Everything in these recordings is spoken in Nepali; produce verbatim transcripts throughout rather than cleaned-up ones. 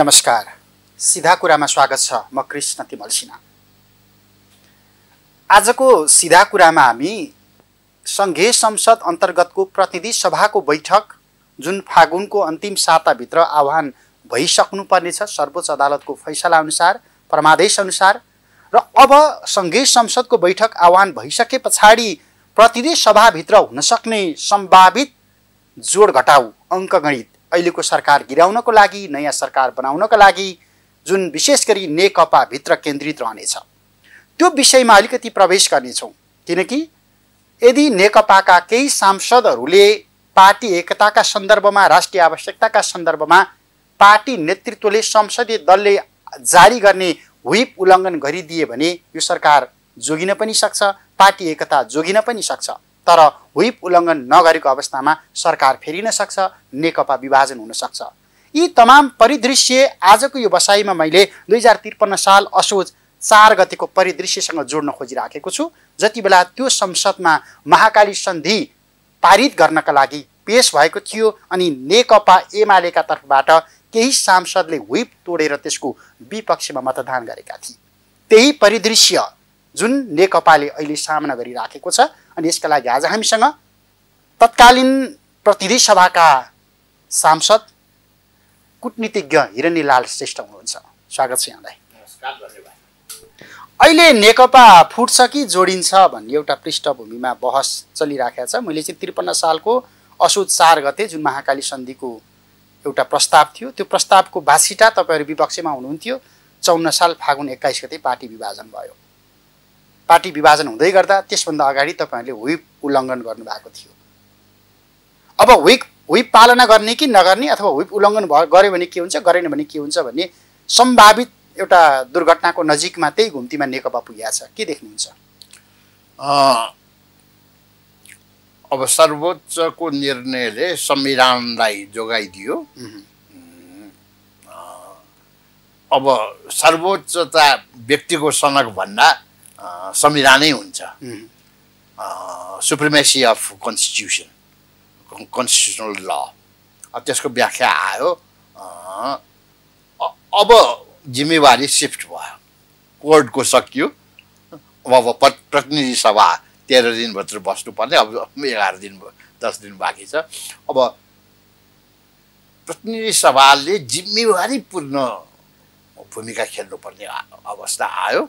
नमस्कार, सिधा कुरामा स्वागत छ। म कृष्ण तिमलसिना। आजको सिधा कुरामा हामी संघीय संसद अन्तर्गतको प्रतिनिधि सभाको बैठक जुन फागुनको अन्तिम साताभित्र आह्वान भइसक्नुपर्ने छ सर्वोच्च अदालतको फैसला अनुसार, परमादेश अनुसार, र अब संघीय संसदको बैठक आह्वान भइसके पछाडि प्रतिनिधि सभाभित्र हुन सक्ने सम्भावित जोड घटाउ अङ्कगणित अहिलेको सरकार गिराउनको लागि, नयाँ सरकार बनाउनको लागि जुन विशेष गरी नेकपा भित्र केन्द्रित रहनेछ, त्यो विषयमा अलिकति प्रवेश गर्नेछौँ। किनकि यदि नेकपाका केही सांसदहरूले पार्टी एकताका सन्दर्भमा, राष्ट्रिय आवश्यकताका सन्दर्भमा पार्टी नेतृत्वले संसदीय दलले जारी गर्ने व्हिप उल्लङ्घन गरिदिए भने यो सरकार जोगिन पनि सक्छ, पार्टी एकता जोगिन पनि सक्छ। तर व्हिप उल्लङ्घन नगरेको अवस्थामा सरकार फेरिन सक्छ, नेकपा विभाजन हुन सक्छ। यी तमाम परिदृश्य आजको यो बसाइमा मैले दुई हजार त्रिपन्न साल असोज चार गतिको परिदृश्यसँग जोड्न खोजिराखेको छु, जति बेला त्यो संसदमा महाकाली सन्धि पारित गर्नका लागि पेश भएको थियो अनि नेकपा एमालेका तर्फबाट केही सांसदले व्हिप तोडेर त्यसको विपक्षमा मतदान गरेका थिए। त्यही परिदृश्य जुन नेकपाले अहिले सामना गरिराखेको छ अनि यसका लागि आज हामीसँग तत्कालीन प्रतिनिधि सभाका सांसद कूटनीतिज्ञ हिरण्लाल श्रेष्ठ हुनुहुन्छ। स्वागत छ यहाँलाई। अहिले नेकपा फुट्छ कि जोडिन्छ भन्ने एउटा पृष्ठभूमिमा बहस चलिराखेको छ। मैले चाहिँ त्रिपन्न सालको असोज चार गते जुन महाकाली सन्धिको एउटा प्रस्ताव थियो, त्यो प्रस्तावको बासिटा तपाईँहरू विपक्षमा हुनुहुन्थ्यो। चौन्न साल फागुन एक्काइस गते पार्टी विभाजन भयो। पार्टी विभाजन हुँदै गर्दा त्यसभन्दा अगाडि तपाईँहरूले व्हिप उल्लङ्घन गर्नुभएको थियो। अब व्हिप व्हिप पालना गर्ने कि नगर्ने अथवा व्हिप उल्लङ्घन गर्यो भने के हुन्छ, गरेन भने के हुन्छ भन्ने सम्भावित एउटा दुर्घटनाको नजिकमा त्यही घुम्तीमा नेकपा पुगेको छ। के देख्नुहुन्छ? अब सर्वोच्चको निर्णयले संविधानलाई जोगाइदियो। अब सर्वोच्च त व्यक्तिको सनक भन्दा संविधानै हुन्छ, सुप्रिमेसी अफ कन्स्टिट्युसन, कन्स्टिट्युसनल ल। अब त्यसको व्याख्या आयो। अब जिम्मेवारी सिफ्ट भयो, कोर्टको सकियो। अब प्रतिनिधि सभा तेह्र दिनभित्र बस्नुपर्ने, अब एघार दिन दस दिन बाँकी छ। अब प्रतिनिधि सभाले जिम्मेवारीपूर्ण भूमिका खेल्नुपर्ने अवस्था आयो।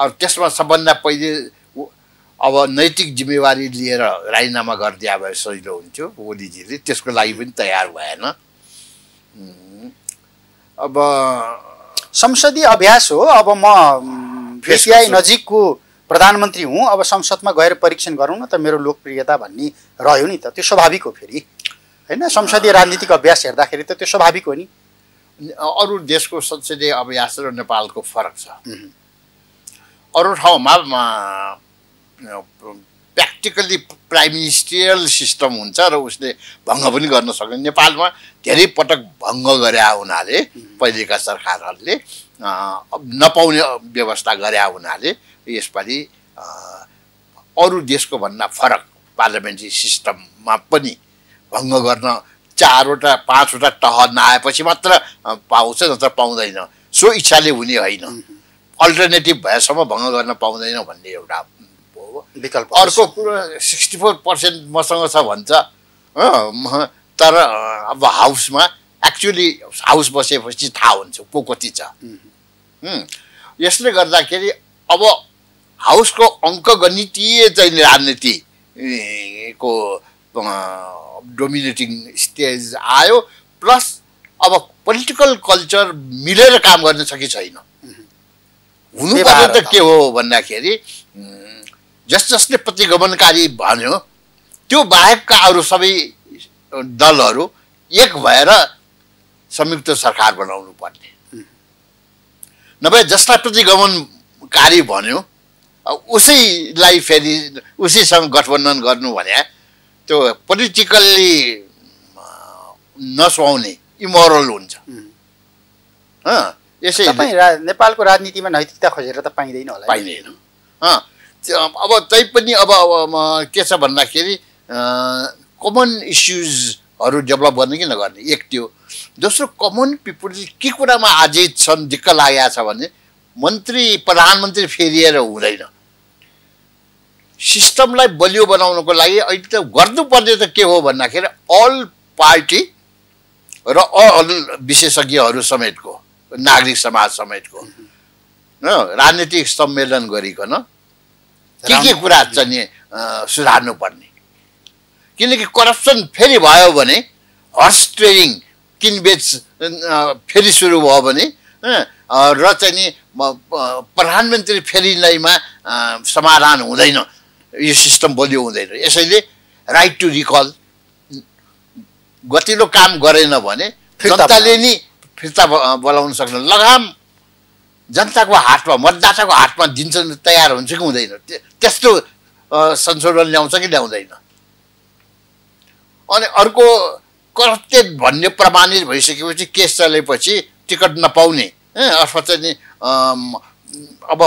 अब त्यसमा सबभन्दा पहिले अब नैतिक जिम्मेवारी लिएर राजीनामा गरिदिया भए सजिलो हुन्थ्यो। ओलीजीले त्यसको लागि पनि तयार भएन। अब संसदीय अभ्यास हो। अब म एसियाई नजिकको प्रधानमन्त्री हुँ, अब संसदमा गएर परीक्षण गरौँ न त मेरो लोकप्रियता भन्ने रह्यो नि, त त्यो स्वाभाविक हो। फेरि होइन, संसदीय राजनीतिक अभ्यास हेर्दाखेरि त त्यो स्वाभाविक हो नि। अरू देशको संसदीय अभ्यास र नेपालको फरक छ। अरू ठाउँमा प्र्याक्टिकली प्राइम मिनिस्ट्रियल सिस्टम हुन्छ र उसले भङ्ग पनि गर्न सक्दैन। नेपालमा धेरै पटक भङ्ग गरे हुनाले पहिलेका सरकारहरूले नपाउने व्यवस्था गरे हुनाले यसपालि अरू देशको भन्दा फरक पार्लियामेन्ट्री सिस्टममा पनि भङ्ग गर्न चारवटा पाँचवटा तह नआएपछि मात्र पाउँछ, नत्र पाउँदैन। सो इच्छाले हुने होइन, अल्टरनेटिभ भएसम्म भङ्ग गर्न पाउँदैन भन्ने एउटा विकल्प। अर्को कुरो सिक्सटी फोर पर्सेन्ट मसँग छ भन्छ, तर अब हाउसमा एक्चुअली हाउस बसेपछि थाहा हुन्छ को कति छ। यसले गर्दाखेरि अब हाउसको अङ्कगणितीय चाहिँ राजनीतिको डोमिनेटिङ स्टेज आयो। प्लस अब पोलिटिकल कल्चर मिलेर काम गर्न सके छैन। हुनु पर्ने त के हो भन्दाखेरि जस जसले प्रतिगमनकारी भन्यो त्यो बाहेकका अरू सबै दलहरू एक भएर संयुक्त सरकार बनाउनु पर्ने, नभए जसलाई प्रतिगमनकारी भन्यो उसैलाई फेरि उसैसँग गठबन्धन गर्नु भने त्यो पोलिटिकल्ली नसुहाउने, इमोरल हुन्छ। यसै नेपालको राजनीतिमा नैतिकता खोजेर त पाइँदैन होला, पाइँदैन। अब तैपनि अब के छ भन्दाखेरि कमन इस्युजहरू डेभलप गर्ने कि नगर्ने एक त्यो दोस्रो कमन पीपुल के कुरामा आजित छन्, दिक्क लागेको छ भने मन्त्री प्रधानमन्त्री फेरिएर हुँदैन। सिस्टमलाई बलियो बनाउनको लागि अहिले त गर्नुपर्ने त के हो भन्दाखेरि अल पार्टी र अल विशेषज्ञहरू समेतको नागरिक समाज समेतको न राजनीतिक सम्मेलन गरिकन के के कुरा चाहिँ सुधार्नु पर्ने, किनकि करप्सन फेरि भयो भने हर्स ट्रेडिङ किनबेच फेरि सुरु भयो भने र चाहिँ नि प्रधानमन्त्री फेरिलाईमा समाधान हुँदैन, यो सिस्टम बलियो हुँदैन। यसैले राइट टु रिकल गतिलो काम गरेन भने जनताले नि फिर्ता बोलाउन सक्छ। लगाम जनताको हातमा मतदाताको हातमा दिन्छन्, तयार हुन्छ कि हुँदैन, त्यस्तो संशोधन ल्याउँछ कि ल्याउँदैन। अनि अर्को करप्टेड भन्ने प्रमाणित भइसकेपछि केस चलेपछि टिकट नपाउने अथवा चाहिँ अब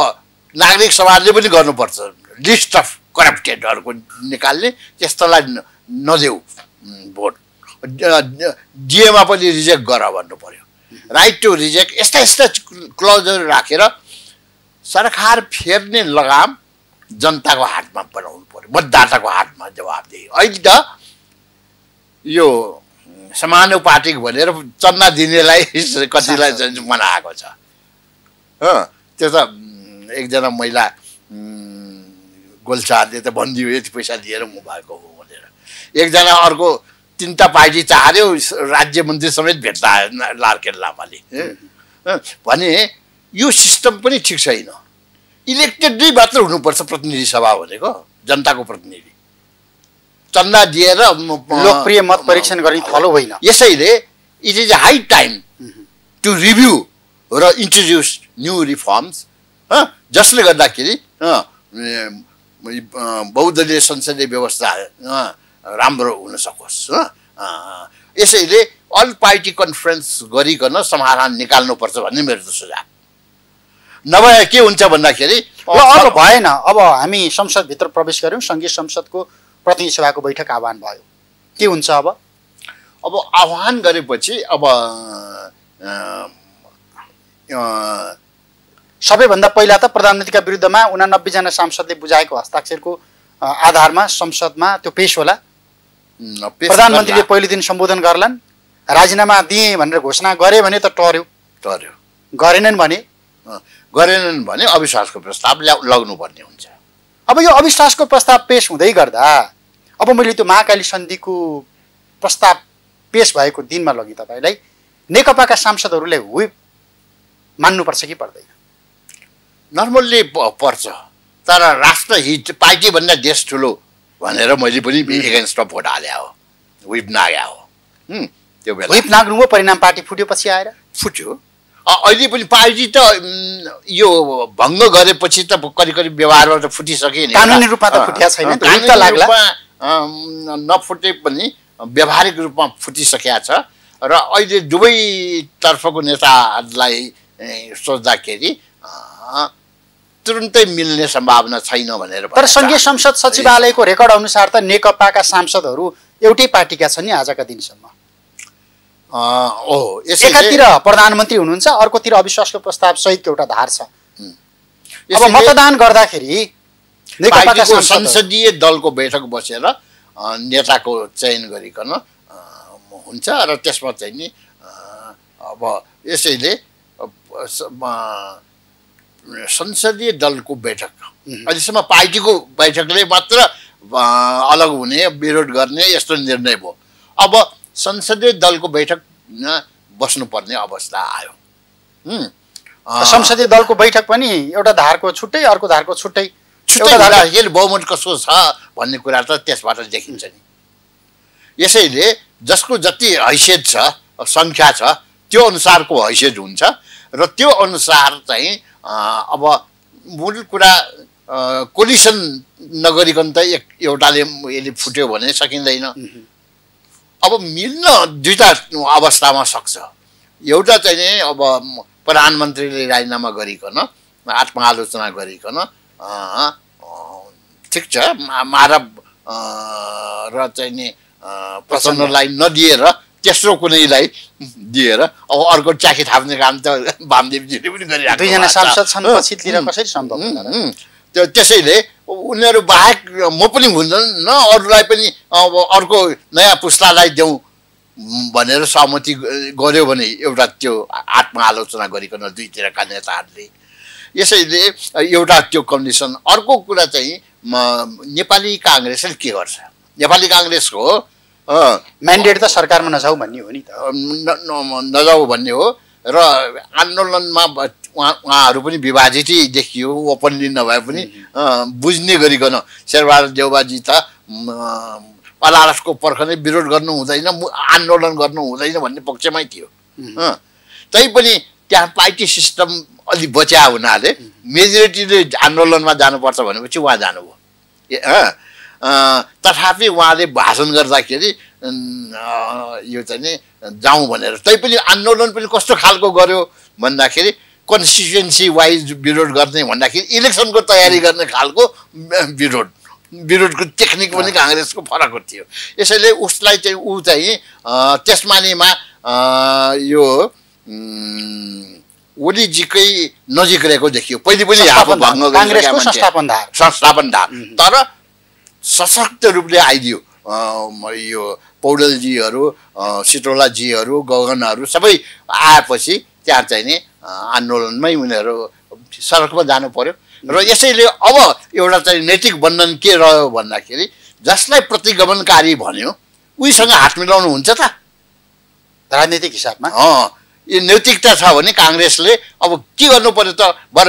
नागरिक समाजले पनि गर्नुपर्छ, लिस्ट अफ करप्टेडहरूको निकाल्ने, त्यस्तोलाई नदेऊ भोट, डिएमा पनि रिजेक्ट गर भन्नु पर्यो। राइट टु रिजेक्ट यस्ता यस्ता क्लजहरू राखेर सरकार फेर्ने लगाम जनताको हातमा बनाउनु पर्यो, मतदाताको हातमा जवाबदेही। अहिले त यो समानुपातिक भनेर चन्दा दिनेलाई कतिलाई मनाएको छ। त्यो त एकजना महिला गोलछाले त भनिदियो यति पैसा दिएर म भएको हो भनेर, एकजना अर्को तिनवटा पार्टी चाह्यो राज्य मन्त्री समेत भेट्दा आयो लालकेट लामाले भने यो सिस्टम पनि ठिक छैन। इलेक्टेडै मात्र हुनुपर्छ प्रतिनिधि सभा भनेको, जनताको प्रतिनिधि, चन्दा दिएर लोकप्रिय मत परीक्षण गर्ने फलो होइन। यसैले it is high time to review र इन्ट्रोड्युस न्यू रिफर्म्स, जसले गर्दाखेरि बहुदलीय संसदीय व्यवस्था राम्रो हुन सकोस्। यसैले अल पार्टी कन्फरेन्स गरिकन समाधान निकाल्नुपर्छ भन्ने मेरो त सुझाव। नभए के हुन्छ भन्दाखेरि अब भएन, अब हामी संसदभित्र प्रवेश गऱ्यौँ, सङ्घीय संसदको प्रतिनिधि सभाको बैठक आह्वान भयो, के हुन्छ अब? अब आह्वान गरेपछि अब सबैभन्दा पहिला त प्रधानमन्त्रीका विरुद्धमा उनानब्बे जना सांसदले बुझाएको हस्ताक्षरको आधारमा संसदमा त्यो पेश होला। प्रधानमन्त्रीले पहिलो दिन सम्बोधन गर्लान्, राजीनामा दिए भनेर घोषणा गरे भने त टर्यो टर्यो गरेनन् भने गरेनन् भने अविश्वासको प्रस्ताव ल्याउ लगाउनुपर्ने हुन्छ। अब यो अविश्वासको प्रस्ताव पेश हुँदै गर्दा अब मैले त्यो महाकाली सन्धिको प्रस्ताव पेश भएको दिनमा लगेँ तपाईँलाई नेकपाका सांसदहरूले हुई मान्नुपर्छ कि पर्दैन? नर्मल्ली पर्छ, तर राष्ट्रहित पार्टीभन्दा देश ठुलो भनेर मैले पनि एगेन्स्टमा भोट हाले हो, विप नाग्या हो। त्यो बेला विप नाग्नु हो, परिणाम पार्टी फुट्योपछि आएर फुट्यो। अहिले पनि पार्टी त यो भङ्ग गरेपछि त करिब करिब व्यवहारमा त फुटिसके नि, कानुनी रूपमा त फुटिया छैन, ढुक्क लाग्ला नफुटे पनि व्यावहारिक रूपमा फुटिसकेको छ। र अहिले दुवै तर्फको नेताहरूलाई सोच्दाखेरि तुरुन्तै मिल्ने सम्भावना छैन भनेर। तर सङ्घीय संसद सचिवालयको रेकर्ड अनुसार त नेकपाका सांसदहरू एउटै पार्टीका छन् नि आजका दिनसम्म। ओ एकातिर प्रधानमन्त्री हुनुहुन्छ, अर्कोतिर अविश्वासको प्रस्ताव सहित एउटा धार छ। अब मतदान गर्दाखेरि नेकपाको संसदीय दलको बैठक बसेर नेताको चयन गरिकन हुन्छ र त्यसमा चाहिँ नि अब यसैले संसदीय दलको बैठक अहिलेसम्म पार्टीको बैठकले मात्र अलग हुने विरोध गर्ने यस्तो निर्णय भयो। अब संसदीय दलको बैठक बस्नुपर्ने अवस्था आयो। संसदीय दलको बैठक पनि एउटा धारको छुट्टै अर्को धारको छुट्टै छुट्टै बहुमत कसको छ भन्ने कुरा त त्यसबाट देखिन्छ नि। यसैले जसको जति हैसियत छ, सङ्ख्या छ, त्यो अनुसारको हैसियत हुन्छ र त्यो अनुसार चाहिँ अब मूल कुरा कोलिसन नगरिकन त एउटाले यसले फुट्यो भने सकिँदैन। अब मिल्न दुईवटा अवस्थामा सक्छ, एउटा चाहिँ नि अब प्रधानमन्त्रीले राजीनामा गरिकन आत्मालोचना गरिकन ठिक छ माधव र चाहिँ नि प्रसन्नलाई नदिएर तेस्रो कुनैलाई दिएर अब अर्को ट्याकी थाप्ने काम त बामदेवजीले पनि गरिरहेको दुई जना सांसद छन् पछि लिएर कसरी सम्भव होला र त्यसैले उनीहरु बाहेक म पनि हुँदैन न अरूलाई पनि अब अर्को नयाँ पुस्तालाई देऊ भनेर सहमति गर्यो भने एउटा त्यो आत्मआलोचना गरिकन दुईतिरका नेताहरूले यसैले एउटा त्यो कन्डिसन अर्को कुरा चाहिँ नेपाली कांग्रेसले के गर्छ नेपाली कांग्रेसको म्यान्डेट त सरकारमा नजाऊ भन्ने हो नि त नजाऊ भन्ने हो र आन्दोलनमा उहाँहरु पनि विभाजितै देखियो ओपनली नभए पनि बुझ्ने गरिकन शेरबहादुर देउबाजी त पलारसको पर्खने विरोध गर्नु हुँदैन आन्दोलन गर्नु हुँदैन भन्ने पक्षमै थियो त्यै पनि त्यहाँ पार्टी सिस्टम अलि बच्या हुनाले मेजोरिटीले आन्दोलनमा जानुपर्छ भनेपछि उहाँ जानुभयो तथापि उहाँले भाषण गर्दाखेरि यो चाहिँ जाऊ भनेर तै पनि आन्दोलन पनि कस्तो खालको गर्यो भन्दाखेरि कन्सिस्टेन्सी वाइज विरोध गर्ने भन्दाखेरि इलेक्सनको तयारी गर्ने खालको विरोध विरोधको टेक्निक पनि कांग्रेसको फरक थियो यसैले उसलाई चाहिँ उ चाहिँ त्यसमानीमा यो ओलीजीकै नजिक रहेको देखियो पहिले पनि आफू भङ्ग गरेको कांग्रेसको संस्थापन धार संस्थापन धार तर सशक्त रूपले आइदियो यो पौडेलजीहरु सिटोलाजीहरु गगनहरु सबै आएपछि त्यहाँ चाहिँ नि आन्दोलनमै उनीहरु सडकमा जानु पर्यो र यसैले अब एउटा चाहिँ नैतिक बन्धन के रह्यो भन्दाखेरि जसलाई प्रतिगमनकारी भन्यो उहीसँग हात मिलाउनु हुन्छ त राजनीतिक हिसाबमा अ यो नैतिकता छ भने कांग्रेसले अब के गर्नु पर्यो त बर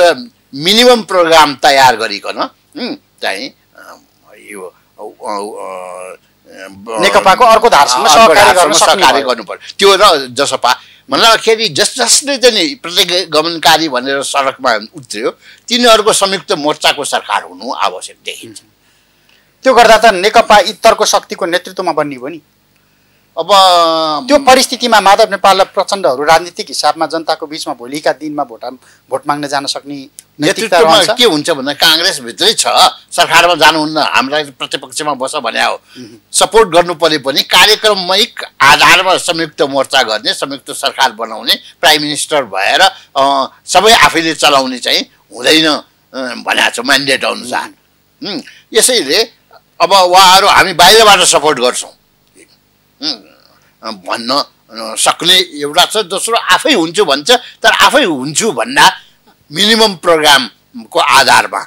मिनिमम प्रोग्राम तयार गरिकन चाहिँ यो नेकपाको अर्को धारसँग सहकार्य गर्न सहकार्य गर्नु पर्यो त्यो र जसपा भन्दाखेरि जस जसले चाहिँ प्रतिगमनकारी भनेर सडकमा उत्रियो तिनीहरुको संयुक्त मोर्चाको सरकार हुनु आवश्यक देखिन्छ त्यो गर्दा त नेकपा इतरको शक्तिको नेतृत्वमा बन्ने हो नि अब त्यो परिस्थितिमा माधव नेपाल र प्रचण्डहरु राजनीतिक हिसाबमा जनताको बीचमा भोलिका दिनमा भोट भोट माग्न जान सक्ने नेतृत्वमा के हुन्छ भन्दा कांग्रेस भित्रै छ सरकारमा जानुहुन्न हामीलाई प्रतिपक्षमा बस भन्या हो सपोर्ट गर्नु पर्यो पनि कार्यक्रममै आधारमा संयुक्त मोर्चा गर्ने संयुक्त सरकार बनाउने प्राइम मिनिस्टर भएर सबै आफैले चलाउने चाहिँ हुँदैन भन्या छ म्यान्डेट अनुसार यसैले अब उहाँहरु हामी बाहिरबाट सपोर्ट गर्छौं भन्न सक्ने एउटा छ दोस्रो आफै हुन्छु भन्छ तर आफै हुन्छु भन्दा मिनिमम प्रोग्राम को आधारमा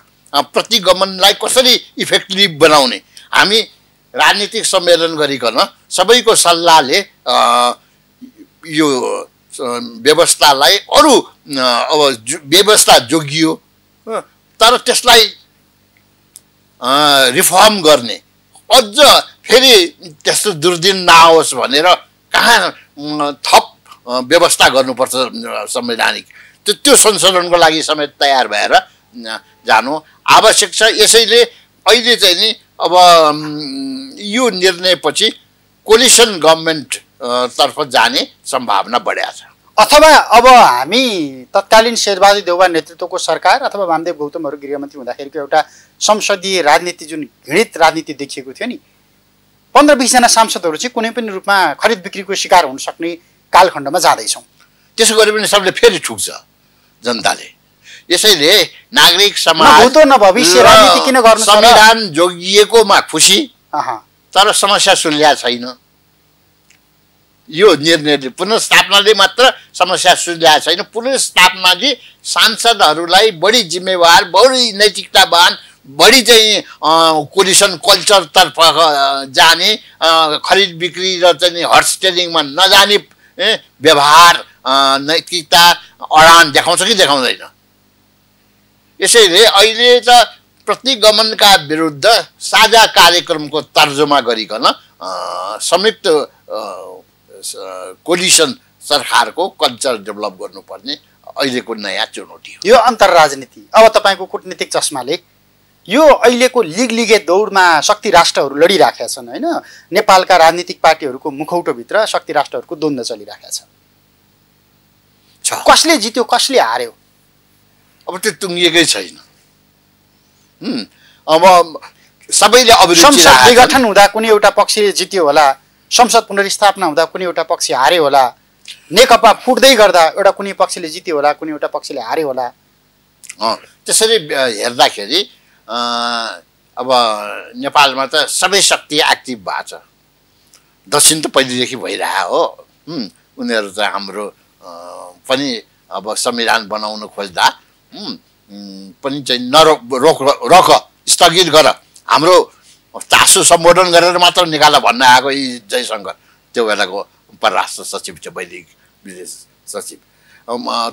प्रतिगमनलाई कसरी इफेक्टिभ बनाउने हामी राजनीतिक सम्मेलन गरिकन सबैको सल्लाहले यो व्यवस्थालाई अरु अब व्यवस्था जोगियो तर त्यसलाई रिफर्म गर्ने अझ फेरि त्यस्तो दुर्दिन नआओस् भनेर कहाँ थप व्यवस्था गर्नुपर्छ संवैधानिक त्यो संशोधनको लागि समेत तयार भएर जानु आवश्यक छ यसैले अहिले चाहिँ नि अब यो निर्णयपछि कोलिसन गभर्नमेन्ट तर्फ जाने सम्भावना बढ्या छ अथवा अब हामी तत्कालीन शेरबहादुर देउवा नेतृत्वको सरकार अथवा वामदेव गौतमहरु गृहमन्त्री हुँदाखेरिको एउटा संसदीय राजनीति जुन घृणित राजनीति देखिएको थियो नि पन्ध्र बीस जना सांसदहरु चाहिँ कुनै पनि रूपमा खरीद बिक्रीको शिकार हुन सक्ने कालखण्डमा जादै छौं त्यसो गरे पनि सबले फेरि ठुक्छ जनताले यसैले नागरिक समाज भूतो न भविष्य राजनीति किन गर्नु संविधान जोगिएकोमा खुसी तर समस्या सुल्झ्या छैन यो निर्णयले पुनर्स्थापनाले मात्र समस्या सुल्झ्या छैन पुनर्स्थापनाले सांसदहरुलाई बढी जिम्मेवार बढी नैतिकतावान बढी चाहिँ कोलिसन कल्चर तर्फ जाने खरीद बिक्री र चाहिँ हर्स ट्रेडिङमा नजाने व्यवहार नैतिकता अडान देखाउँछ कि देखाउँदैन यसैले अहिले त प्रतिगमनका विरुद्ध साझा कार्यक्रमको तर्जुमा गरिकन संयुक्त कोलिसन सरकारको कल्चर डेभलप गर्नुपर्ने अहिलेको नयाँ चुनौती हो यो अन्तरराजनीति अब तपाईको कूटनीतिक चस्माले यो अहिलेको लीग लीगे दौडमा शक्ति राष्ट्रहरु लडिराखेका छन् हैन नेपालका राजनीतिक पार्टीहरुको मुखौटो भित्र शक्ति राष्ट्रहरुको द्वन्द्व चलिराखेका छ कसले जित्यो कसले हार्यो अब त्यो टुङ्गिएकै छैन अब सबैले अभिरुचि संसद विघटन हुँदा कुनै एउटा पक्षले जित्यो होला संसद पुनर्स्थापना हुँदा कुनै एउटा पक्ष हारे होला, नेकपा फुट्दै गर्दा एउटा कुनै पक्षले जित्यो होला, कुनै एउटा पक्षले हारे होला। अ त्यसरी हेर्दाखेरि अब नेपालमा त सबै शक्ति एक्टिभ भएको छ। दक्षिण त पहिलेदेखि भइरहा हो, उनीहरु त हाम्रो पनि अब संविधान बनाउन खोज्दा पनि चाहिँ नरोक रोक रोक स्थगित गर, हाम्रो चासो सम्बोधन गरेर मात्र निकाल भन्न आएको यी जयशंकर, त्यो बेलाको परराष्ट्र सचिव थियो, वैदेशिक विदेश सचिव।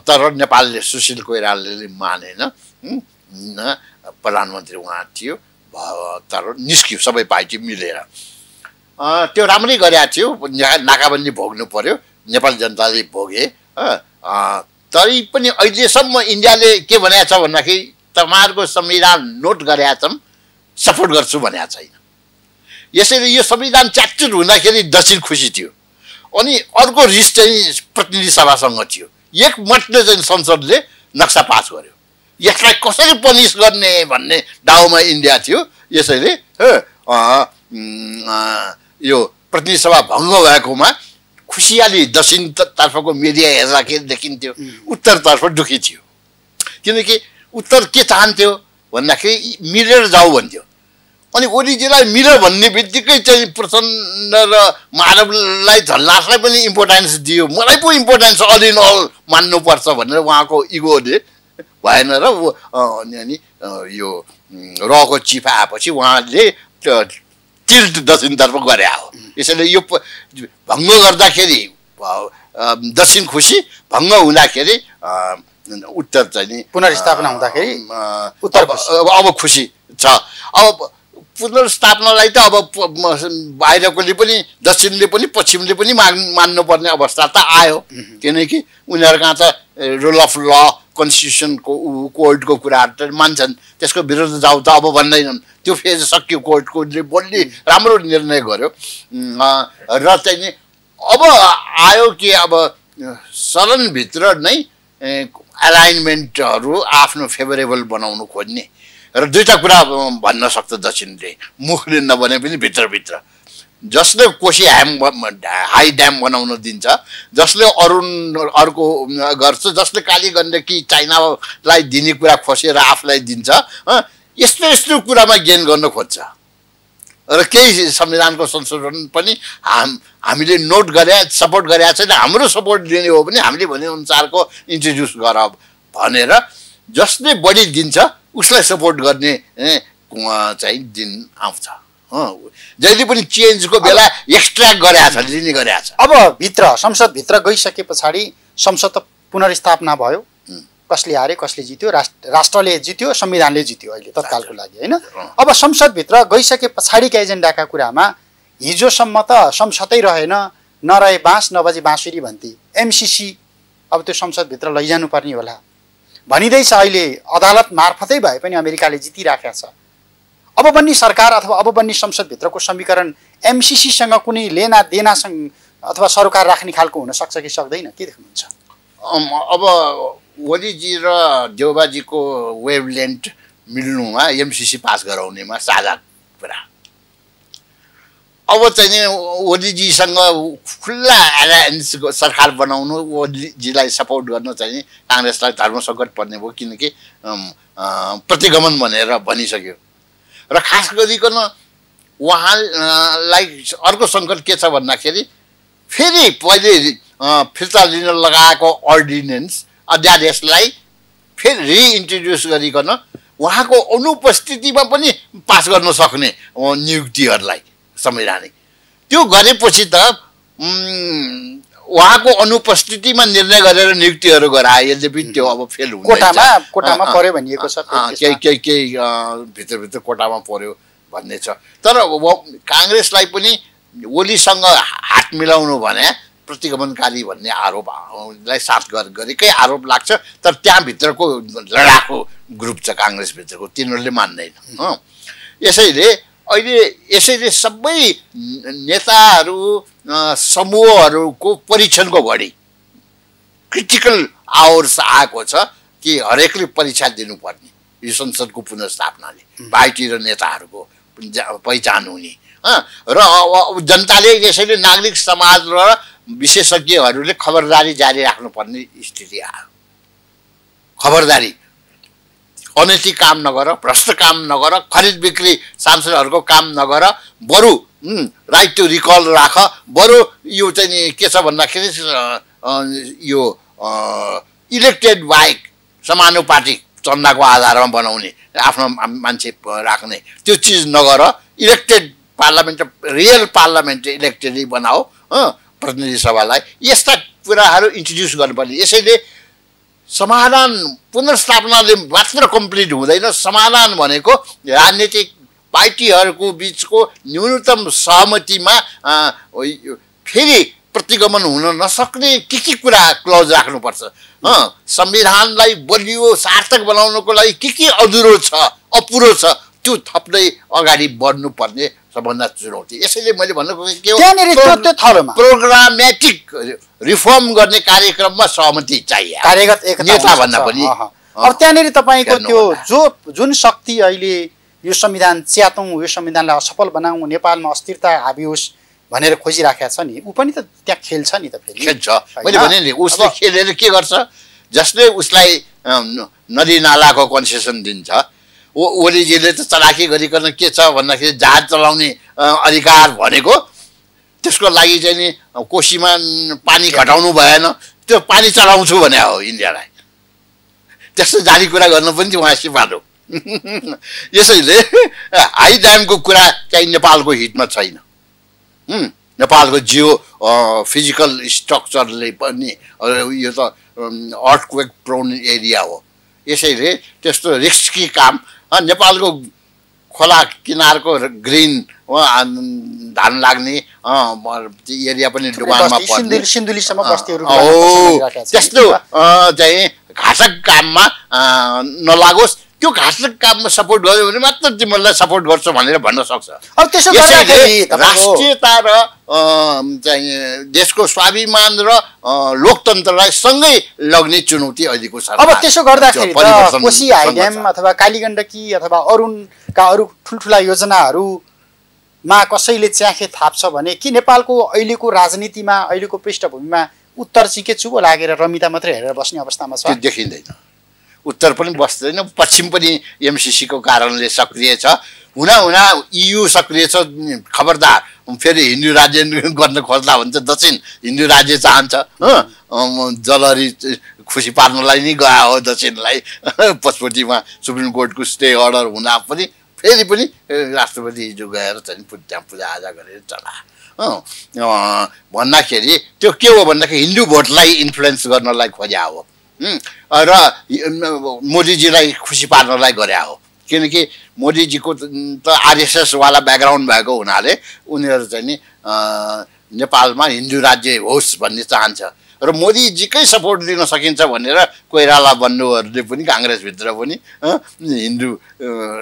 तर नेपालले सुशील कोइरालाले मानेन, प्रधानमन्त्री उहाँ थियो, तर निस्कियो सबै पार्टी मिलेर। त्यो राम्रै गरेको थियो, नाकाबन्दी भोग्नु पर्यो, नेपाल जनताले भोगे। तरै पनि अहिलेसम्म इन्डियाले के भनेको छ भन्दाखेरि तपाईँहरूको संविधान नोट गरेका छौँ, सपोर्ट गर्छु भनेको छैन। यसरी यो संविधान च्याचुर हुँदाखेरि दक्षिण खुसी थियो, अनि अर्को रिस चाहिँ प्रतिनिधि सभासँग थियो। एक मतले चाहिँ संसदले नक्सा पास गर्यो, यसलाई कसरी पनिस गर्ने भन्ने दाउमा इन्डिया थियो। यसैले यो प्रतिनिधि सभा भङ्ग भएकोमा खुसियाली दक्षिणतर्फको मिडिया हेर्दाखेरि देखिन्थ्यो, उत्तरतर्फ दुखी थियो, किनकि उत्तर के चाहन्थ्यो भन्दाखेरि मिलेर जाऊ भन्थ्यो। अनि ओलीजीलाई मिलेर भन्ने बित्तिकै चाहिँ प्रचण्ड र माधवलाई झल्लासलाई पनि इम्पोर्टेन्स दियो, मलाई पो इम्पोर्टेन्स अल इन अल मान्नुपर्छ भनेर उहाँको इगोले भएन र अनि यो रको चिफ आएपछि उहाँले तिल्ट दक्षिणतर्फ गरे हो। यसैले यो भङ्ग गर्दाखेरि दक्षिण खुसी, भङ्ग हुँदाखेरि उत्तर चाहिँ पुनर्स्थापना हुँदाखेरि उत्तर अब खुसी छ। अब पुनर्स्थापनालाई त अब बाहिरकोले पनि, दक्षिणले पनि, पश्चिमले पनि माग मान्नुपर्ने अवस्था त आयो, किनकि उनीहरू कहाँ त रुल अफ ल, कन्स्टिट्युसनको कोर्टको कुराहरू त मान्छन्, त्यसको विरुद्ध जाउँ त अब भन्दैनन्। त्यो फेज सक्यो, कोर्टकोले बोल्ने राम्रो निर्णय गर्यो र चाहिँ अब आयो कि अब शरणभित्र नै एलाइनमेन्टहरू आफ्नो फेभरेबल बनाउनु खोज्ने र दुईवटा कुरा भन्न सक्छ दक्षिणले, मुखले नबने पनि भित्रभित्र। जसले कोशी ह्याम हाई ड्याम बनाउन दिन्छ, जसले अरुण अर्को गर्छ, जसले काली गण्डकी चाइनालाई दिने कुरा खोसेर आफूलाई दिन्छ, यस्तो यस्तो कुरामा गेन गर्न खोज्छ। र केही संविधानको संशोधन पनि हाम हामीले नोट गरे, सपोर्ट गरेका छैन, हाम्रो सपोर्ट दिने हो भने हामीले भनेअनुसारको इन्ट्रोड्युस गर भनेर जसले बढी दिन्छ उसलाई सपोर्ट गर्ने चाहिँ दिन आउँछ। जहिले पनि चेन्जको बेला एक्सट्र्याक्ट गरेका छ, लिने गरेका छ। अब भित्र संसदभित्र गइसके पछाडि संसद त पुनर्स्थापना भयो, कसले हारे कसले जित्यो, राष्ट्र राष्ट्रले जित्यो, संविधानले जित्यो अहिले तत्कालको लागि, होइन। अब संसदभित्र गइसके पछाडिका एजेन्डाका कुरामा हिजोसम्म त संसदै रहेन, नरहे बाँस नबजी बाँसुरी भन्थे, एमसिसी अब त्यो संसदभित्र लैजानुपर्ने होला भनिँदैछ। अहिले अदालत मार्फतै भए पनि अमेरिकाले जितिराखेको छ। अब बन्ने सरकार अथवा अब बन्ने संसदभित्रको समीकरण एमसिसीसँग कुनै लेना देनासँग अथवा सरोकार राख्ने खालको हुनसक्छ कि सक्दैन, के देख्नुहुन्छ? अब ओलीजी र देउबाजीको वेभलेन्थ मिल्नुमा एमसिसी पास गराउनेमा साझा कुरा। अब चाहिँ ओलीजीसँग खुल्ला एलायन्सको सरकार बनाउनु, ओलीजीलाई सपोर्ट गर्नु चाहिँ काङ्ग्रेसलाई धर्मसङ्कट पर्ने भयो, किनकि प्रतिगमन भनेर भनिसक्यो। र खास गरिकन उहाँलाई अर्को सङ्कट के छ भन्दाखेरि फेरि पहिले फिर्ता लिन लगाएको अर्डिनेन्स अध्यादेशलाई फेरि रिइन्ट्रोड्युस गरिकन उहाँको अनुपस्थितिमा पनि पास गर्न सक्ने नियुक्तिहरूलाई संवैधानिक, त्यो गरेपछि त उहाँको अनुपस्थितिमा निर्णय गरेर नियुक्तिहरू गराए, यद्यपि त्यो अब फेल हुन्छ, कोटामा कोटामा पर्यो भनिएको छ, केही केही केही भित्रभित्र कोटामा पर्यो भन्ने छ। तर काङ्ग्रेसलाई पनि ओलीसँग हात मिलाउनु भने प्रतिगमनकारी भन्ने आरोपलाई साथ गरेकै आरोप लाग्छ, तर त्यहाँभित्रको लडाको ग्रुप छ काङ्ग्रेसभित्रको, तिनीहरूले मान्दैन। यसैले अहिले यसैले सबै नेताहरू समूहहरूको परीक्षणको घडी क्रिटिकल आवर्स आएको छ कि हरेकले परीक्षा दिनुपर्ने, यो संसदको पुनर्स्थापनाले पार्टी र नेताहरूको पहिचान हुने, र जनताले यसरी नागरिक समाज र विशेषज्ञहरूले खबरदारी जारी राख्नुपर्ने स्थिति आयो। खबरदारी, अनैतिक काम नगर, भ्रष्ट काम नगर, खरिद बिक्री सांसदहरुको काम नगर, बरु राइट टु रिकल राख, बरु यो चाहिँ नि के छ भन्दाखेरि यो इलेक्टेड बाहेक समानुपातिक चन्दाको आधारमा बनाउने आफ्नो मान्छे राख्ने त्यो चिज नगर, elected parliament real parliament electedly बनाओ प्रतिनिधि सभालाई। यस्ता कुराहरू इन्ट्रोड्युस गर्नुपर्ने। यसैले समाधान पुनर्स्थापनाले मात्र कम्प्लिट हुँदैन, समाधान भनेको राजनीतिक पार्टीहरूको बिचको न्यूनतम सहमतिमा फेरि प्रतिगमन हुन नसक्ने के के कुरा क्लज राख्नुपर्छ। संविधानलाई बलियो सार्थक बनाउनको लागि के के अधुरो छ, अपुरो छ, त्यो थप्दै अगाडि बढ्नुपर्ने सबभन्दा चुनौती। यसैले मैले भन्नुको के प्रोग्रामेटिक रिफर्म गर्ने कार्यक्रममा सहमति चाहियो, कार्यगत एकता भन्दा पनि। अब त्यहाँनिर तपाईँको त्यो जो जुन शक्ति अहिले यो संविधान च्यातौँ, यो संविधानलाई असफल बनाऊ, नेपालमा अस्थिरता हाबी होस् भनेर खोजिराखेको छ नि, ऊ पनि त त्यहाँ खेल्छ नि त। फेरि खेल्छ, मैले भने नि उसले खेलेर के गर्छ, जसले उसलाई नदी नालाको कन्सेसन दिन्छ। ओलीजीले त चलाखी गरिकन के छ भन्दाखेरि जहाज चलाउने अधिकार भनेको त्यसको लागि चाहिँ नि कोशीमा पानी घटाउनु भएन, त्यो पानी चलाउँछु भने हो इन्डियालाई। त्यस्तो जाली कुरा गर्नु पनि थियो उहाँ सिपालु। यसैले हाई ड्यामको कुरा चाहिँ नेपालको हितमा छैन। नेपालको जियो फिजिकल स्ट्रक्चरले पनि यो त अर्थक्वेक प्रोन एरिया हो। यसैले त्यस्तो रिस्की काम नेपालको खोला किनारको ग्रिन धान लाग्ने एरिया पनि डुबानमा पर्ने त्यस्तो चाहिँ घातक काममा नलागोस्। त्यो घातक काममा सपोर्ट गर्यो भने मात्र तिमीहरूलाई सपोर्ट गर्छ भनेर भन्न सक्छ। राष्ट्रियता र चाहिँ देशको स्वाभिमान र लोकतन्त्रलाई सँगै लग्ने चुनौती अहिलेको छ। अब त्यसो गर्दाखेरि कोशी हाइड्याम अथवा कालीगण्डकी अथवा अरुणका अरू ठुल्ठुला योजनाहरूमा कसैले च्याखे थाप्छ भने कि नेपालको अहिलेको राजनीतिमा, अहिलेको पृष्ठभूमिमा उत्तर चाहिँ के चुबो लागेर रमिता मात्रै हेरेर बस्ने अवस्थामा छ? त्यो देखिँदैन। उत्तर पनि बस्दैन, पश्चिम पनि एमसिसीको कारणले सक्रिय छ। हुना हुना इयु सक्रिय छ, खबरदार फेरि हिन्दू राज्य गर्न खोज्ला भने चाहिँ दक्षिण हिन्दू राज्य चाहन्छ। जलरी खुसी पार्नलाई नै गए हो दक्षिणलाई। पशुपतिमा सुप्रिम कोर्टको स्टे अर्डर हुँदा पनि फेरि पनि राष्ट्रपति हिजो गएर चाहिँ त्यहाँ पूजाआजा गरेर चला भन्दाखेरि त्यो के हो भन्दाखेरि हिन्दू भोटलाई इन्फ्लुएन्स गर्नलाई खोज्या हो र मोदीजीलाई खुसी पार्नलाई गरे हो। किनकि मोदीजीको त आरएसएसवाला ब्याकग्राउन्ड भएको हुनाले उनीहरू चाहिँ नि नेपालमा हिन्दू राज्य होस् भन्ने चाहन्छ र मोदीजीकै सपोर्ट दिन सकिन्छ भनेर कोइराला बन्धुहरूले पनि काङ्ग्रेसभित्र पनि हिन्दू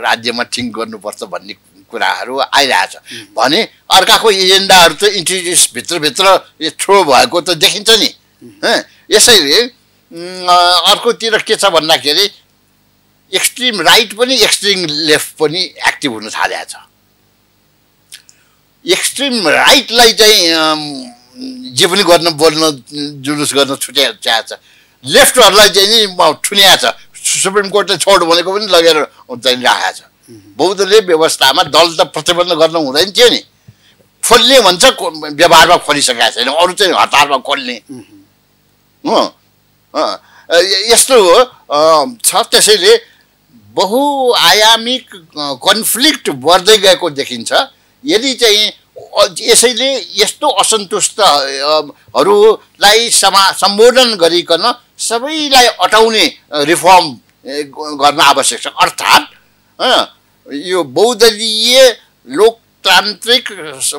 राज्यमा ठिक गर्नुपर्छ भन्ने कुराहरू आइरहेछ भने अर्काको एजेन्डाहरू त इन्ट्रोड्युसभित्रभित्र थ्रो भएको त देखिन्छ नि। यसैले अर्कोतिर के छ भन्दाखेरि एक्सट्रिम राइट पनि एक्सट्रिम लेफ्ट पनि एक्टिभ हुन थालेको छ। एक्सट्रिम राइटलाई चाहिँ जे पनि गर्न बोल्न जुलुस गर्न छुट्याएको छ, लेफ्टहरूलाई चाहिँ नि ठुन्या छ। सुप्रिम कोर्टले छोड भनेको पनि लगेर चाहिँ राखेको छ। बौद्धले व्यवस्थामा दल त प्रतिबन्ध गर्न हुँदैन थियो नि, खोल्ने भन्छ व्यवहारमा खोलिसकेको छैन, अरू चाहिँ हतारमा खोल्ने हो। यस्तो छ। त्यसैले बहुआयामिक कन्फ्लिक्ट बढ्दै गएको देखिन्छ। यदि चाहिँ यसैले यस्तो असन्तुष्टहरूलाई समा सम्बोधन गरिकन सबैलाई अटाउने रिफर्म गर्न आवश्यक छ। अर्थात् यो बहुदलीय लोकतान्त्रिक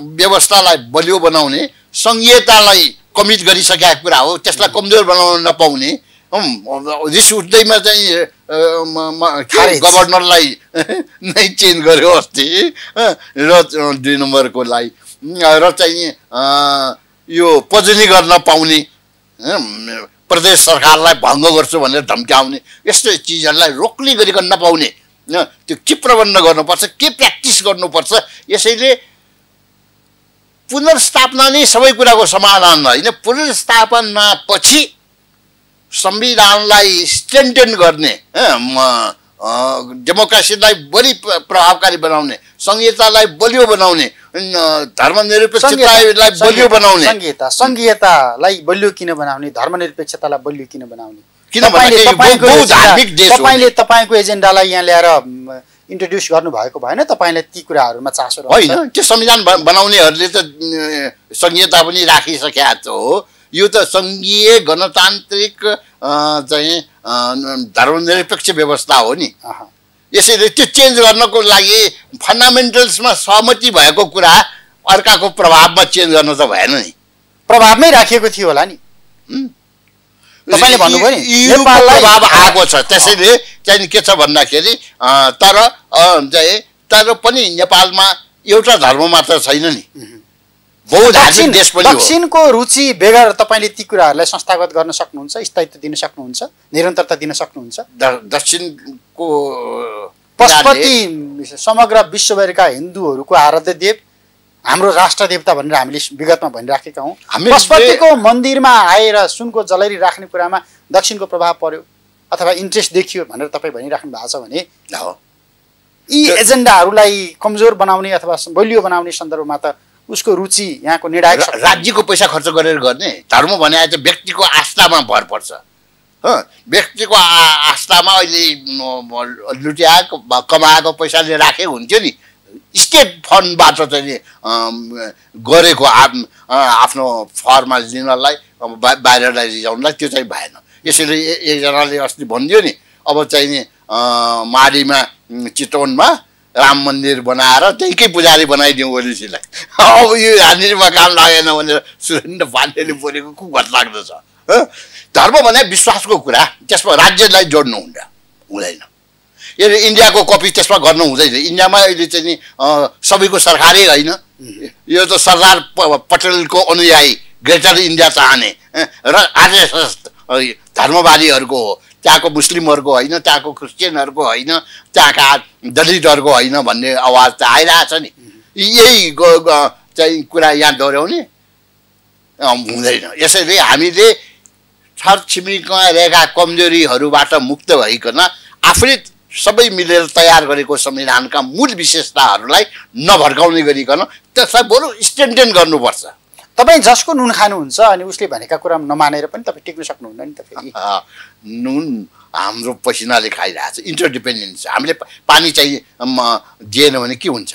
व्यवस्थालाई बलियो बनाउने, सङ्घीयतालाई कमिट गरिसकेको कुरा हो, त्यसलाई कमजोर बनाउन नपाउने, रिस उठ्दैमा चाहिँ गभर्नरलाई नै चेन्ज गर्यो अस्ति र दुई नम्बरकोलाई, र चाहिँ यो पजनी गर्न पाउने, प्रदेश सरकारलाई भङ्ग गर्छु भनेर धम्क्याउने, यस्तो चिजहरूलाई रोक्ने गरिकन नपाउने, त्यो के प्रबन्ध गर्नुपर्छ, के प्र्याक्टिस गर्नुपर्छ। यसैले पुनर्स्थापना नै सबै कुराको समाधान हैन। पुनर्स्थापना पछि संविधानलाई स्ट्रेन्थन गर्ने, डेमोक्रेसीलाई बढी प्रभावकारी बनाउने, संहितालाई बलियो बनाउने, धर्मनिरपेक्षतालाई बलियो बनाउने, संहिता संहितालाई बलियो किन बनाउने, धर्मनिरपेक्षतालाई बलियो किन बनाउने? तपाईले तपाईको एजेन्डालाई यहाँ ल्याएर इन्ट्रोड्युस गर्नु भएको भएन। तपाईले ती कुराहरुमा चासो होइन। त्यो संविधान बनाउनेहरुले त संहिता पनि राखिसकेका छ। यो त संघीय गणतान्त्रिक चाहिँ धर्मनिरपेक्ष व्यवस्था हो नि। यसैले त्यो चेन्ज गर्नको लागि फन्डामेन्टल्समा सहमति भएको कुरा अर्काको प्रभावमा चेन्ज गर्न त भएन नि। प्रभावमै राखेको थियो होला नि। तपाईले भन्नुभयो नि नेपाललाई प्रभाव आएको छ। त्यसैले चाहिँ के छ भन्दाखेरि तर तर पनि नेपालमा एउटा धर्म मात्र छैन नि, बहुधार्मिक देश पनि हो। दक्षिणको रुचि बेगर तपाईले ती कुराहरुलाई संस्थागत गर्न सक्नुहुन्छ, स्थायित्व दिन सक्नुहुन्छ, निरन्तरता दिन सक्नुहुन्छ। दक्षिणको पशुपति समग्र विश्वभरका हिन्दूहरुको आराध्य देव, हाम्रो राष्ट्र देवता भनेर हामीले विगतमा भनिराखेका हौं। पशुपतिको मन्दिरमा आएर सुनको जलरी राख्ने कुरामा दक्षिणको प्रभाव पर्यो अथवा इन्ट्रेस्ट देखियो भनेर तपाई भनिराख्नु भएको छ भने यी एजेन्डाहरुलाई कमजोर बनाउने अथवा बलियो बनाउने सन्दर्भमा त उसको रुचि यहाँको निर्णायक राज्यको पैसा खर्च गरेर गर्ने। धर्म भने चाहिँ व्यक्तिको आस्थामा भर पर्छ। ह व्यक्तिको आस्थामा अहिले लुट्याएको कमाएको पैसाले राखे हुन्थ्यो नि। स्टेट फन्डबाट चाहिँ गरेको आफ्नो फर्ममा लिनलाई बाहिरलाई रिजाउनलाई त्यो चाहिँ भएन। यसैले एकजनाले अस्ति भनिदियो नि, अब चाहिँ माडीमा चितवनमा राम मन्दिर बनाएर त्यहीकै पुजारी बनाइदिउँ ओलीजीलाई। अब यो राजनीतिमा काम लागेन भनेर सुरेन्द्र पाण्डेले बोलेको घट लाग्दछ। धर्म भने विश्वासको कुरा, त्यसमा राज्यलाई जोड्नु हुँदैन। यसले इन्डियाको कपी त्यसमा गर्नु हुँदैन। इन्डियामा अहिले चाहिँ नि सबैको सरकारै होइन, यो त सरदार पटेलको अनुयायी ग्रेटर इन्डिया चाहने र आर्य धर्मवादीहरूको हो, त्यहाँको मुस्लिमहरूको होइन, त्यहाँको क्रिस्चियनहरूको होइन, त्यहाँका दलितहरूको होइन भन्ने आवाज त आइरहेछ नि। यही चाहिँ कुरा यहाँ दोहोऱ्याउने हुँदैन। यसैले हामीले छरछिमेकीमा रहेका कमजोरीहरूबाट मुक्त भइकन आफूले सबै मिलेर तयार गरेको संविधानका मूल विशेषताहरूलाई नभड्काउने गरिकन त्यसलाई बरु स्ट्रेन्थन गर्नुपर्छ। तपाईँ जसको नुन खानुहुन्छ अनि उसले भनेका कुरा नमानेर पनि तपाईँ टिक्न सक्नुहुन्न नि। त फेरि नुन हाम्रो पसिनाले खाइरहेको छ। इन्टरडिपेन्डेन्स हामीले पानी चाहिँ दिएन भने के हुन्छ?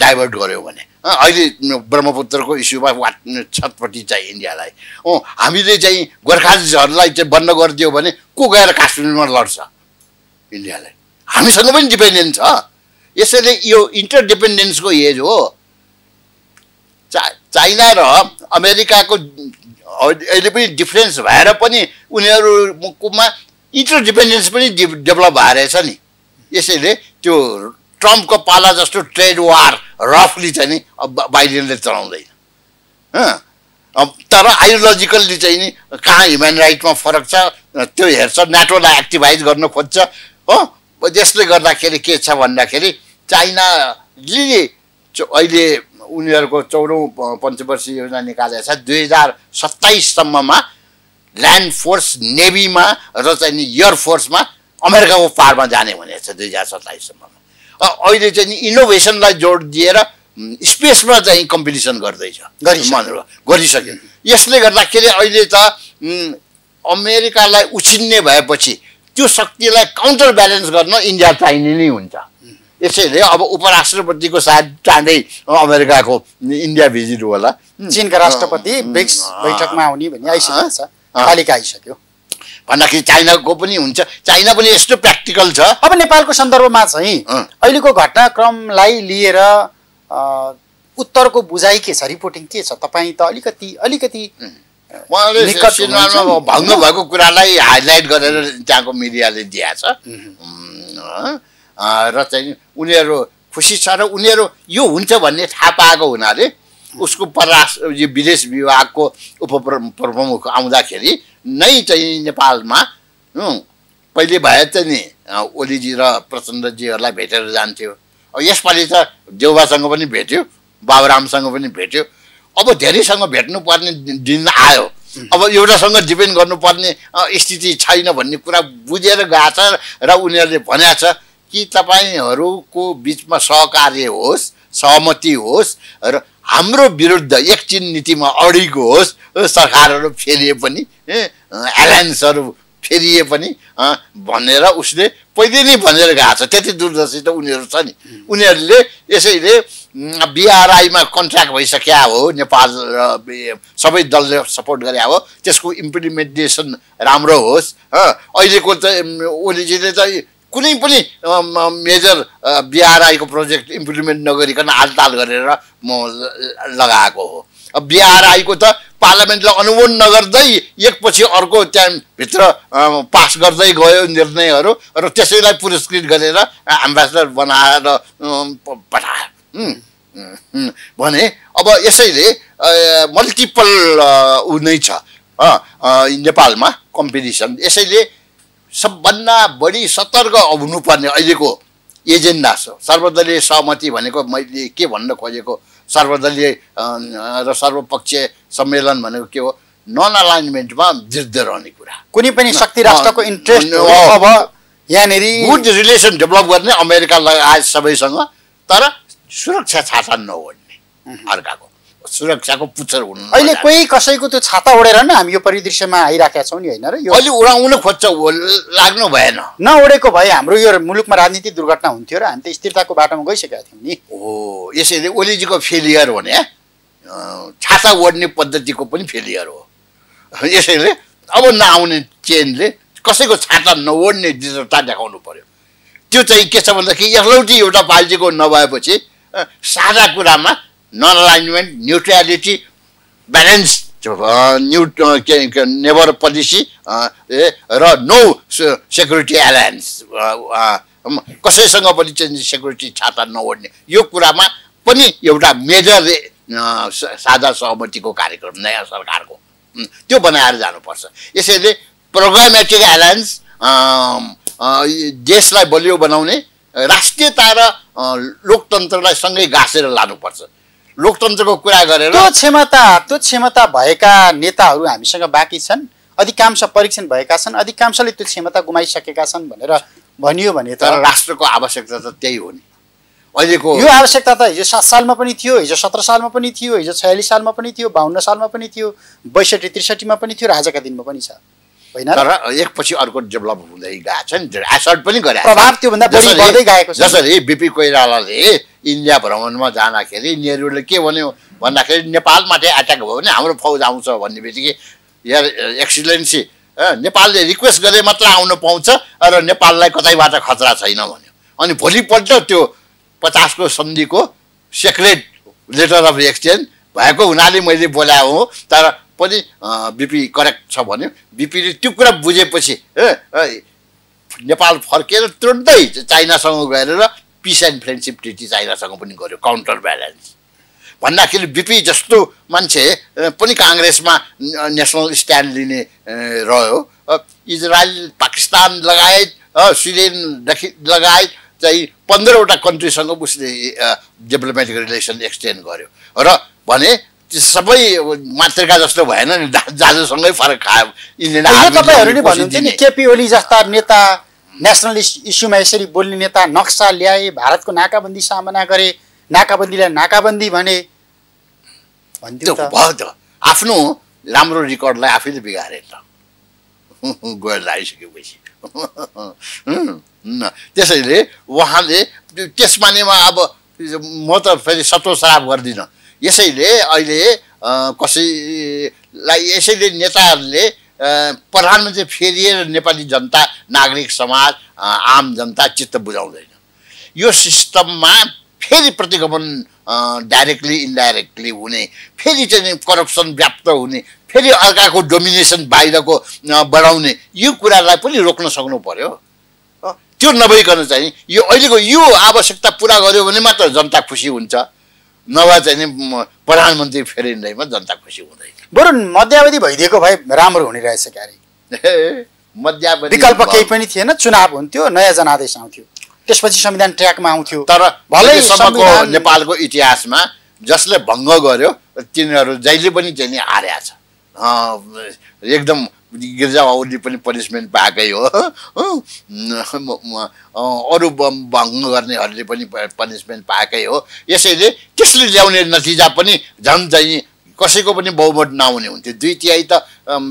डाइभर्ट गर्यो भने अहिले ब्रह्मपुत्रको इस्युमा वाट छटपट्टि चाहिँ इन्डियालाई, हामीले चाहिँ गोर्खालीहरूलाई चाहिँ बन्द गरिदियो भने को गएर काश्मीरमा लड्छ? इन्डियालाई। हामीसँग पनि डिपेन्डेन्ट छ। यसैले यो इन्टरडिपेन्डेन्सको एज हो। चा चाइना र अमेरिकाको अहिले पनि डिफ्रेन्स भएर पनि उनीहरूमा इन्टरडिपेन्डेन्स पनि डेभलप भएर छ नि। यसैले त्यो ट्रम्पको पाला जस्तो ट्रेड वार रफली चाहिँ नि बाइडेनले चलाउँदैन। तर आइडियोलोजिकल्ली चाहिँ नि कहाँ ह्युमन राइटमा फरक छ त्यो हेर्छ, नाटोलाई एक्टिभाइज गर्न खोज्छ। हो त्यसले गर्दाखेरि के छ भन्दाखेरि चाइनाले अहिले उनीहरूको चौधौँ पञ्चवर्षीय योजना निकालेको छ। दुई हजार सत्ताइससम्ममा ल्यान्ड फोर्स नेभीमा र चाहिँ नि एयर फोर्समा अमेरिकाको पारमा जाने भनेको छ दुई हजार सत्ताइससम्ममा। अहिले चाहिँ नि इनोभेसनलाई जोड दिएर स्पेसमा चाहिँ कम्पिटिसन गर्दैछ, गरिसक्यो। यसले गर्दाखेरि अहिले त अमेरिकालाई उछिन्ने भएपछि त्यो शक्तिलाई काउन्टर ब्यालेन्स गर्न इन्डिया चाहिने नै हुन्छ। यसैले अब उपराष्ट्रपतिको साथ चाँडै अमेरिकाको इन्डिया भिजिट होला। चीनका राष्ट्रपति ब्रिक्स बैठकमा आउने भन्ने आइसकेको छ, तालिका आइसक्यो भन्दाखेरि चाइनाको पनि हुन्छ। चाइना पनि यस्तो प्र्याक्टिकल छ। अब नेपालको सन्दर्भमा चाहिँ अहिलेको घटनाक्रमलाई लिएर उत्तरको बुझाइ के छ, रिपोर्टिङ के छ? तपाईँ त अलिकति अलिकति भन्नुभएको कुरालाई हाइलाइट गरेर त्यहाँको मिडियाले दिएको छ र चाहिँ उनीहरू खुसी छ र उनीहरू यो हुन्छ भन्ने थाहा पाएको हुनाले उसको परराष्ट्र यो विदेश विभागको उपप्रमुख आउँदाखेरि नै चाहिँ नेपालमा पहिले भए त नि ओलीजी र प्रचण्डजीहरूलाई भेटेर जान्थ्यो। अब यसपालि त देउबासँग पनि भेट्यो, बाबुरामसँग पनि भेट्यो। अब धेरैसँग भेट्नु पर्ने दिन आयो। अब एउटासँग डिपेन्ड गर्नुपर्ने स्थिति छैन भन्ने कुरा बुझेर गएको छ र उनीहरुले भनेको छ कि तपाईहरुको बीचमा सहकार्य होस्, सहमति होस् र हाम्रो विरुद्ध एकचिन नीतिमा अडिएको होस्। सरकारहरु फेरिए पनि, एलायन्सहरु फेरिए पनि भनेर उसले पहिले नै भनेर गएको छ। त्यति दूरदर्शी त उनीहरु छ नि। उनीहरुले यसैले बीआरआईमा कन्ट्र्याक्ट भइसक्या हो, नेपाल सबै दलले सपोर्ट गरे हो, त्यसको इम्प्लिमेन्टेसन राम्रो होस्। अहिलेको त ओलीजीले त कुनै पनि मेजर बीआरआईको प्रोजेक्ट इम्प्लिमेन्ट नगरिकन हालताल गरेर म लगाएको हो। अब बीआरआईको त पार्लियामेन्टले अनुमोदन नगर्दै एकपछि अर्को त्यहाँभित्र पास गर्दै गयो निर्णयहरू र त्यसैलाई पुरस्कृत गरेर एम्बेसडर बनाएर पठायो भने। अब यसैले मल्टिपल उ नै छ नेपालमा कम्पिटिसन। यसैले सबभन्दा बढी सतर्क हुनुपर्ने अहिलेको एजेन्डा छ। सर्वदलीय सहमति भनेको मैले के भन्न खोजेको, सर्वदलीय र सर्वपक्षीय सम्मेलन भनेको के हो? नन अलाइनमेन्टमा जिद्द रहने कुरा। कुनै पनि शक्ति राष्ट्रको इन्ट्रेस्ट अब यहाँनिर गुड रिलेसन डेभलप गर्ने अमेरिका लगायत सबैसँग, तर सुरक्षा छाता नओढ्ने, अर्काको सुरक्षाको पुच्छर हुनु। अहिले कोही कसैको त्यो छाता ओढेर न हामी यो परिदृश्यमा आइराखेका छौँ नि, होइन र? यो अलि उडाउन खोज्छ, लाग्नु भएन। नओढेको भए हाम्रो यो मुलुकमा राजनीतिक दुर्घटना हुन्थ्यो र हामी त स्थिरताको बाटोमा गइसकेका थियौँ नि। हो, यसैले ओलीजीको फेलियर भने छाता ओढ्ने पद्धतिको पनि फेलियर हो। यसैले अब नआउने चेनले कसैको छाता नओढ्ने दृढता देखाउनु पर्यो। त्यो चाहिँ के छ भन्दाखेरि एकलौटी एउटा पार्टीको नभएपछि साझा कुरामा non alignment, neutrality, balance, new neighbour policy र नो सेक्युरिटी एलायन्स, कसैसँग पनि चाहिँ सेक्युरिटी छाता नओढ्ने, यो कुरामा पनि एउटा मेजर साझा सहमतिको कार्यक्रम नयाँ सरकारको त्यो बनाएर जानुपर्छ। यसैले प्रोग्रामेटिक एलायन्स, देशलाई बलियो बनाउने, राष्ट्रियता र लोकतन्त्रलाई सँगै गाँसेर लानुपर्छ। लोकतन्त्रको कुरा गरेर त्यो क्षमता त्यो क्षमता भएका नेताहरू हामीसँग बाँकी छन्। अधिकांश परीक्षण भएका छन्, अधिकांशले त्यो क्षमता गुमाइसकेका छन् भनेर भनियो भने त राष्ट्रको आवश्यकता त त्यही हो नि। अहिलेको यो आवश्यकता त हिजो सात सालमा पनि थियो, हिजो सत्र सालमा पनि थियो, हिजो छयालिस सालमा पनि थियो, बाहन्न सालमा पनि थियो, बैसठी त्रिसठीमा पनि थियो र आजका दिनमा पनि छ, होइन? तर एकपछि अर्को डेभलप हुँदै गएको छ नि, एसर्ट पनि गरे, प्रभाव त्योभन्दा बढी बढ्दै गएको छ। जसरी बिपी कोइरालाले इन्डिया भ्रमणमा जाँदाखेरि नेहरूले के भन्यो भन्दाखेरि नेपालमाथि एट्याक भयो भने हाम्रो फौज आउँछ भन्ने बित्तिकै यार एक्सिलेन्सी नेपालले रिक्वेस्ट गरे मात्र आउन पाउँछ र नेपाललाई कतैबाट खतरा छैन भन्यो। अनि भोलिपल्ट त्यो पचासको सन्धिको सेक्रेट लेटर अफ एक्सचेन्ज भएको हुनाले मैले बोलाएको हो, तर पनि बिपी करेक्ट छ भन्यो। बिपीले त्यो कुरा बुझेपछि नेपाल फर्केर तुरुन्तै चाइनासँग गएर पिस एन्ड फ्रेन्डसिप ट्रिटी चाइनासँग पनि गर्यो, काउन्टर ब्यालेन्स भन्दाखेरि बिपी जस्तो मान्छे पनि काङ्ग्रेसमा नेसनल स्ट्यान्ड लिने रह्यो। इजरायल, पाकिस्तान लगायत स्विडेन लगायत चाहिँ पन्ध्रवटा कन्ट्रीसँग उसले डेभलपमेन्ट रिलेसन एक्सटेन्ड गर्यो र भने सबै मातृका जस्तो भएन नि, दाजुसँगै फरक खायो। तपाईँहरू नै भन्नुहुन्छ नि केपी ओली जस्ता नेता नेसनलिस्ट इस्युमा यसरी बोल्ने नेता नक्सा ल्याए, भारतको नाकाबन्दी सामना गरे, नाकाबन्दीलाई नाकाबन्दी भने, भन्थ्यो त भयो त, आफ्नो राम्रो रेकर्डलाई आफैले बिगारे त गएर लागिसकेपछि। त्यसैले उहाँले त्यसमानेमा अब म त फेरि सतो श्राप गर्दिनँ। यसैले अहिले कसैलाई यसैले नेताहरूले प्रधानमन्त्री फेरिएर नेपाली जनता, नागरिक समाज, आम जनता चित्त बुझाउँदैन। यो सिस्टममा फेरि प्रतिगमन डाइरेक्टली इन्डाइरेक्टली हुने, फेरि चाहिँ करप्सन व्याप्त हुने, फेरि अर्काको डोमिनेसन बाहिरको बढाउने, यो कुरालाई पनि रोक्न सक्नु पर्यो। त्यो नभइकन चाहिँ यो अहिलेको यो आवश्यकता पुरा गर्यो भने मात्र जनता खुसी हुन्छ, नभए चाहिँ प्रधानमन्त्री फेरिँदैमा जनता खुसी हुँदैन। बरु मध्यावधि भइदिएको भए राम्रो हुने रहेछ क्यारे। मध्यावधि विकल्प केही पनि थिएन, चुनाव हुन्थ्यो, नयाँ जनादेश आउँथ्यो, त्यसपछि संविधान ट्र्याकमा आउँथ्यो। तर भलैसम्मको नेपालको इतिहासमा जसले भंग गर्यो तिनीहरु जहिले पनि चाहिँ नि हार्या छ एकदम गिरजा ओली पनि पनिशमेन्ट पाएकै हो अरु भंग गर्नेहरुले पनि पनिशमेन्ट पाएकै हो यसैले त्यसले ल्याउने नतिजा पनि झन् चाहिँ कसैको पनि बहुमत नहुने हुन्थ्यो दुई तिहाई त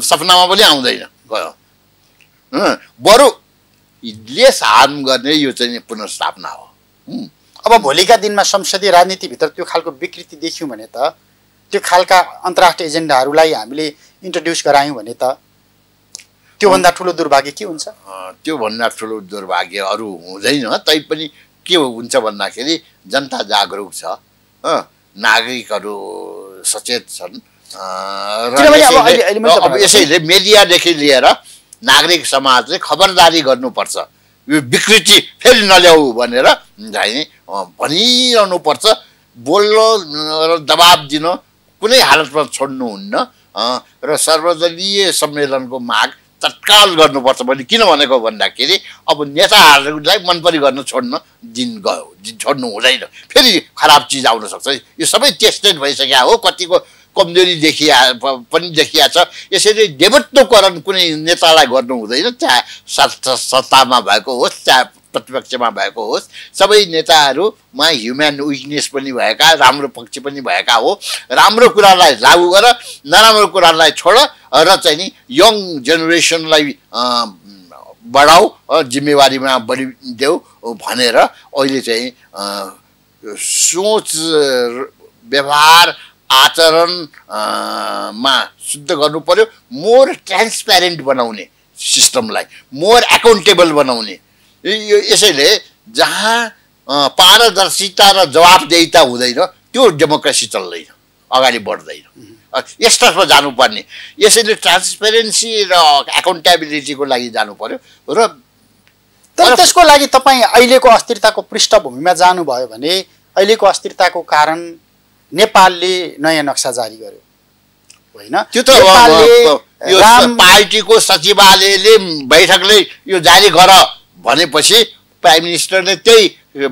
सपनामा पनि आउँदैन गयो बरु लेस हार्म गर्ने यो चाहिँ पुनर्स्थापना हो अब भोलिका दिनमा संसदीय राजनीति भित्र त्यो खालको विकृति देख्यौं भने त त्यो खालका अन्तर्राष्ट्रिय एजेन्डाहरुलाई हामीले इन्ट्रोड्युस गरायौं भने त त्यो भन्दा ठूलो दुर्भाग्य के हुन्छ त्यो भन्दा ठूलो दुर्भाग्य अरु हुँदैन तै पनि के हुन्छ भन्दाखेरि जनता जागरुक छ नागरिकहरु सचेत छन् अब यसैले मिडियादेखि लिएर नागरिक समाजले खबरदारी गर्नुपर्छ यो विकृति फेरि नल्याऊ भनेर चाहिँ भनिरहनु पर्छ बोल्न र दबाब दिन कुनै हालतमा छोड्नु हुन्न र सर्वदलीय सम्मेलनको माग तत्काल गर्नुपर्छ भन्ने किन भनेको भन्दाखेरि अब नेताहरूलाई मनपरी गर्न छोड्न दिन गयो छोड्नु हुँदैन फेरि खराब चीज आउन सक्छ यो सबै टेस्टेड भइसक्या हो कतिको कमजोरी देखिया पनि देखिया छ यसैले देवत्वकरण कुनै नेतालाई गर्नु हुँदैन चाहे सत्तामा भएको होस् चाहे प्रतिपक्षमा भएको होस् सबै नेताहरुमा ह्युमन विकनेस पनि भएका राम्रो पक्ष पनि भएका हो राम्रो कुरालाई लागू गर नराम्रो कुरालाई छोड र चाहिँ नि यङ जेनेरेसनलाई बढाऊ जिम्मेवारीमा बढी देऊ भनेर अहिले चाहिँ सोच व्यवहार आचरण मा शुद्ध गर्नु पर्यो मोर ट्रान्सपेरेन्ट बनाउने सिस्टमलाई मोर अकाउन्टेबल बनाउने यसैले जहाँ पारदर्शिता र जवाबदेहिता हुँदैन त्यो डेमोक्रेसी चल्दैन अगाडि बढ्दैन यसतर्फ जानु पर्ने यसैले ट्रान्सपेरेन्सी र अकाउन्टेबिलिटीको लागि जानु पर्यो र तर त्यसको लागि तपाई अहिलेको अस्थिरताको पृष्ठभूमिमा जानु भयो भने अहिलेको अस्थिरताको कारण नेपालले नयाँ नक्सा जारी गर्यो हैन त्यो त यो पार्टीको सचिवालयले बैठकले यो जारी गर भनेपछि प्राइम मिनिस्टरले त्यही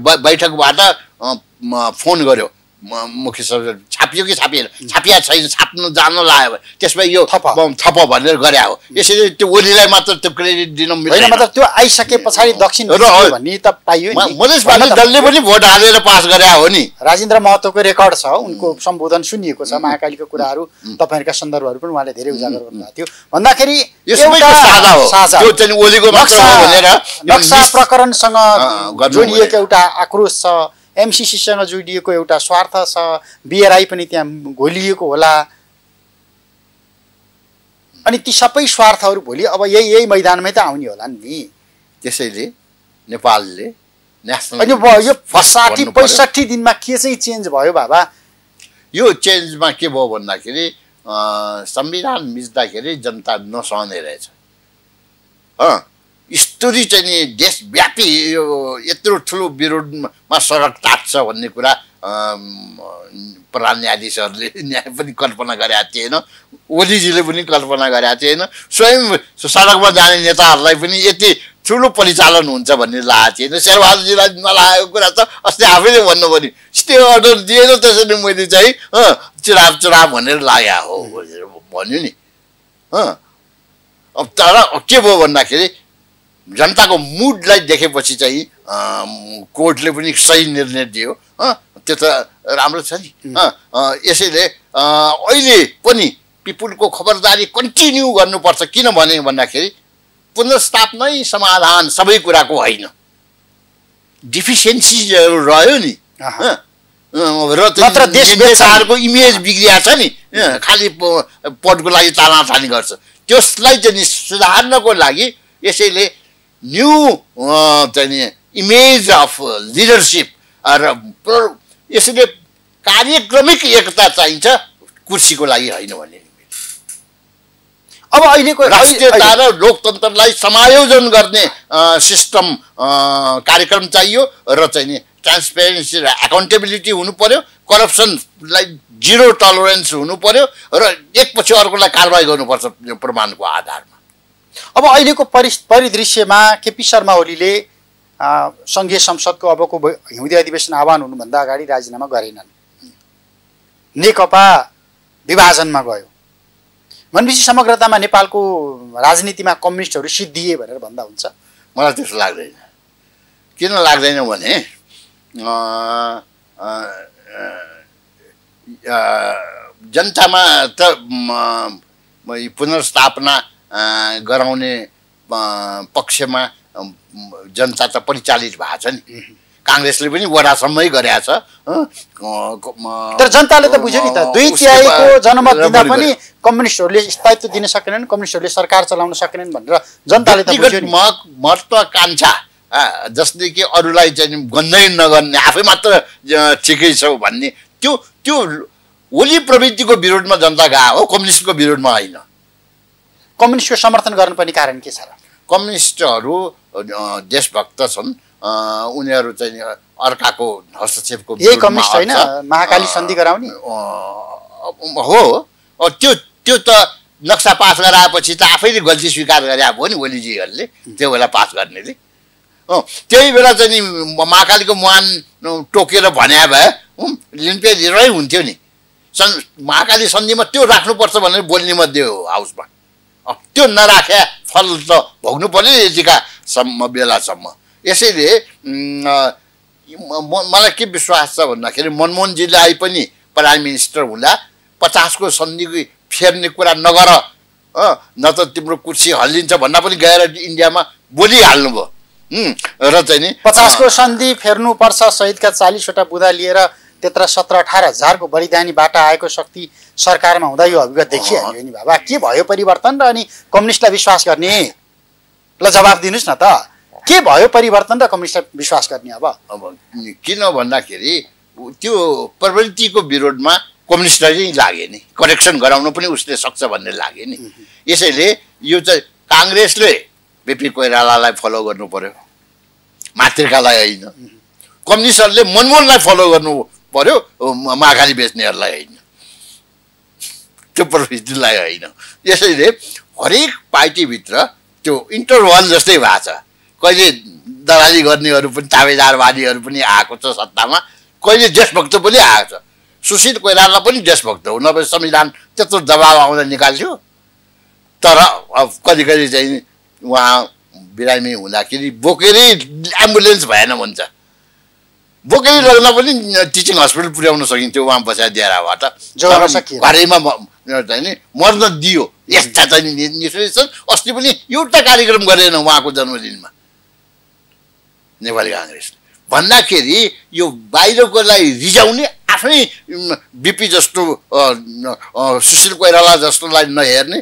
बैठकबाट फोन गर्यो मुख्य सचिव छापियो कि छापिएन छापिया छैन छाप्नु जान्न लाग्यो त्यसमै यो थप भनेर गरे हो यसरी त्यो ओलीलाई मात्र त्यो क्रेडिट दिन मिल्दैन हैन मतलब त्यो आइसके पछाडी दक्षिण भन्ने त पाइयो नि मधेस भन्ने दलले पनि भोट हालेर पास गरे हो नि राजेन्द्र महतोको रेकर्ड छ उनको सम्बोधन सुनिएको छ महाकालीको कुराहरू तपाईहरुका सन्दर्भहरू पनि उहाँले धेरै उजागर गर्नुभएको थियो भन्दाखेरि यो सबैको साझा हो त्यो चाहिँ ओलीको मात्र हो भनेर नक्सा प्रकरणसँग जोडिएको एउटा आक्रोश छ एमसीसी सँग जोडिएको एउटा स्वार्थ छ बीआरआई पनि त्यहाँ घोलिएको होला अनि ती सबै स्वार्थहरु भोलि अब यही यही मैदानमै त आउने होला नि त्यसैले नेपालले नेशनल अनि यो साठी पैँसठी दिनमा के चाहिँ चेन्ज भयो बाबा यो चेन्जमा के भयो भन्दाखेरि संविधान मिच्दाखेरि जनता नसहने रहेछ ह स्टोरी चाहिँ देशव्यापी यो यत्रो ठुलो विरोधमा सडक तात्छ भन्ने कुरा प्रधान न्यायाधीशहरुले न्याय पनि कल्पना गरेका थिएन ओलीजीले पनि कल्पना गरेका थिएन स्वयं सडकमा जाने नेताहरूलाई पनि यति ठुलो परिचालन हुन्छ भन्ने लागेको थिएन शेरबहादुरजीलाई नलागेको कुरा त अस्ति आफैले भन्नु पनि स्टे अर्डर दिएन त्यसैले मैले चाहिँ चुनाव चुनाव भनेर लाग्या हो भन्यो नि अब तर के भयो भन्दाखेरि जनताको मुडलाई देखेपछि चाहिँ कोर्टले पनि सही निर्णय दियो त्यो त राम्रो छ नि यसैले अहिले पनि पिपुलको खबरदारी कन्टिन्यू गर्नुपर्छ किनभने भन्दाखेरि पुनर्स्थापनै समाधान सबै कुराको होइन डिफिसियन्सी रह्यो नि र देशको इमेज बिग्रिया छ नि खाली पदको लागि तानातानी गर्छ त्यसलाई चाहिँ सुधार्नको लागि यसैले new uh, image of leadership or यसले कार्यक्रमिक एकता चाहिन्छ कुर्सीको लागि हैन भन्ने अब अहिलेको राष्ट्रियता र लोकतन्त्रलाई समायोजन गर्ने सिस्टम कार्यक्रम चाहियो र चाहिँ ट्रान्सपेरेन्सी र अकाउन्टेबिलिटी हुनु पर्यो करप्सनलाई जीरो टलरेन्स हुनु पर्यो र एकपछि अर्कोलाई कारबाही गर्नुपर्छ प्रमाणको आधारमा अब अहिलेको परि परिदृश्यमा केपी शर्मा ओलीले संघीय संसदको अबको हिउँदे अधिवेशन आह्वान हुनुभन्दा अगाडि राजीनामा गरेनन् नेकपा विभाजनमा गयो भनेपछि समग्रतामा नेपालको राजनीतिमा कम्युनिस्टहरु सिद्धिए भनेर भन्दा हुन्छ। मलाई त्यस्तो लाग्दैन। किन लाग्दैन भने जनतामा त पुनर्स्थापना गराउने पक्षमा जनता त परिचालित भएको छ नि। कांग्रेसले पनि वडासम्मै गरेको छ। तर जनताले त बुझ्यो नि त दुई तिहाईको जनमत दिँदा पनि कम्युनिस्टहरुले स्थायित्व दिन सकेनन्, कम्युनिस्टहरुले सरकार चलाउन सकेनन् भनेर जनताले त बुझ्यो नि। महत्वाकांक्षा जसले कि अरुलाई चाहिँ गन्दै नगर्ने आफै मात्र ठिकै छ भन्ने त्यो त्यो ओली प्रवृत्तिको विरोधमा जनता गए हो, कम्युनिस्टको विरोधमा हैन। कम्युनिस्टको समर्थन गर्नुपर्ने कारण के छ र? कम्युनिस्टहरु देशभक्त छन्, उनीहरु चाहिँ अर्काको हस्तक्षेपको विरुद्धमा। यही कम्युनिस्ट हैन महाकाली सन्धि गराउने हो। त्यो त्यो त नक्सा पास गराएपछि त आफैले गल्ती स्वीकार गरे हो नि ओलीजीहरुले, त्यो बेला पास गर्नेले। अ त्यही बेला चाहिँ नि महाकालीको मुहान टोकेर भन्या भए लिम्पे रिरै हुन्थ्यो नि। महाकाली सन्धिमा त्यो राख्नुपर्छ भनेर बोल्ने मध्ये हो हाउसमा। त्यो नराख्या फल त भोग्नु पर्ने यतिका सम्म बेलासम्म। यसैले मलाई के विश्वास छ भन्दाखेरि मनमोहनजीलाई पनि प्राइम मिनिस्टर हुँदा पचासको सन्धि फेर्ने कुरा नगर, न त तिम्रो कुर्सी हल्लिन्छ भन्दा पनि गएर इन्डियामा बोलिहाल्नुभयो र चाहिँ नि पचासको सन्धि फेर्नुपर्छ सहितका चालिसवटा बुँदा लिएर त्यत्र सत्रह अठारह हजारको बलिदानीबाट आएको शक्ति सरकारमा हुँदा यो अभिव्यक्ति देखिहाल्यो नि। बाबा के भयो परिवर्तन र? अनि कम्युनिस्टलाई विश्वास गर्ने ल जवाफ दिनुस् न त, के भयो परिवर्तन र कम्युनिस्टलाई विश्वास गर्ने? अब अब किन भन्दाखेरि त्यो प्रवृत्तिको विरोधमा कम्युनिस्टलाई लाग्यो नि, करेक्सन गराउन पनि उसले सक्छ भन्ने लाग्यो नि। यसैले यो चाहिँ कांग्रेसले बेपी कोइरालालाई फलो गर्नु पर्यो, मातृकालाई हैन। कम्युनिस्टहरुले मनमोहनलाई फलो गर्नु पर्यो, महाकाली बेच्नेहरुलाई होइन, त्यो प्रवृत्तिलाई होइन। यसैले हरेक पार्टीभित्र त्यो इन्टरवल जस्तै भएको छ। कहिले दलाली गर्नेहरू पनि ताबेदारवादीहरू पनि आएको छ सत्तामा, कहिले देशभक्त पनि आएको छ। सुशील कोइराला पनि देशभक्त हो, नभए संविधान त्यत्रो दबाब आउँदा निकाल्थ्यो। तर अब कहिले कहिले चाहिँ उहाँ बिरामी हुँदाखेरि बोकेरै एम्बुलेन्स भएन भन्छ, बोकेरै लग्न पनि टिचिङ हस्पिटल पुर्याउन सकिन्थ्यो उहाँ बस्या डेराबाट। घरैमा चाहिँ नि मर्न दियो। यस्ता चाहिँ निश्चय छन्। अस्ति पनि एउटा कार्यक्रम गरेन उहाँको जन्मदिनमा नेपाली कांग्रेसले। भन्दाखेरि यो बाहिरकोलाई रिझाउने आफ्नै बिपी जस्तो सुशील कोइराला जस्तोलाई नहेर्ने,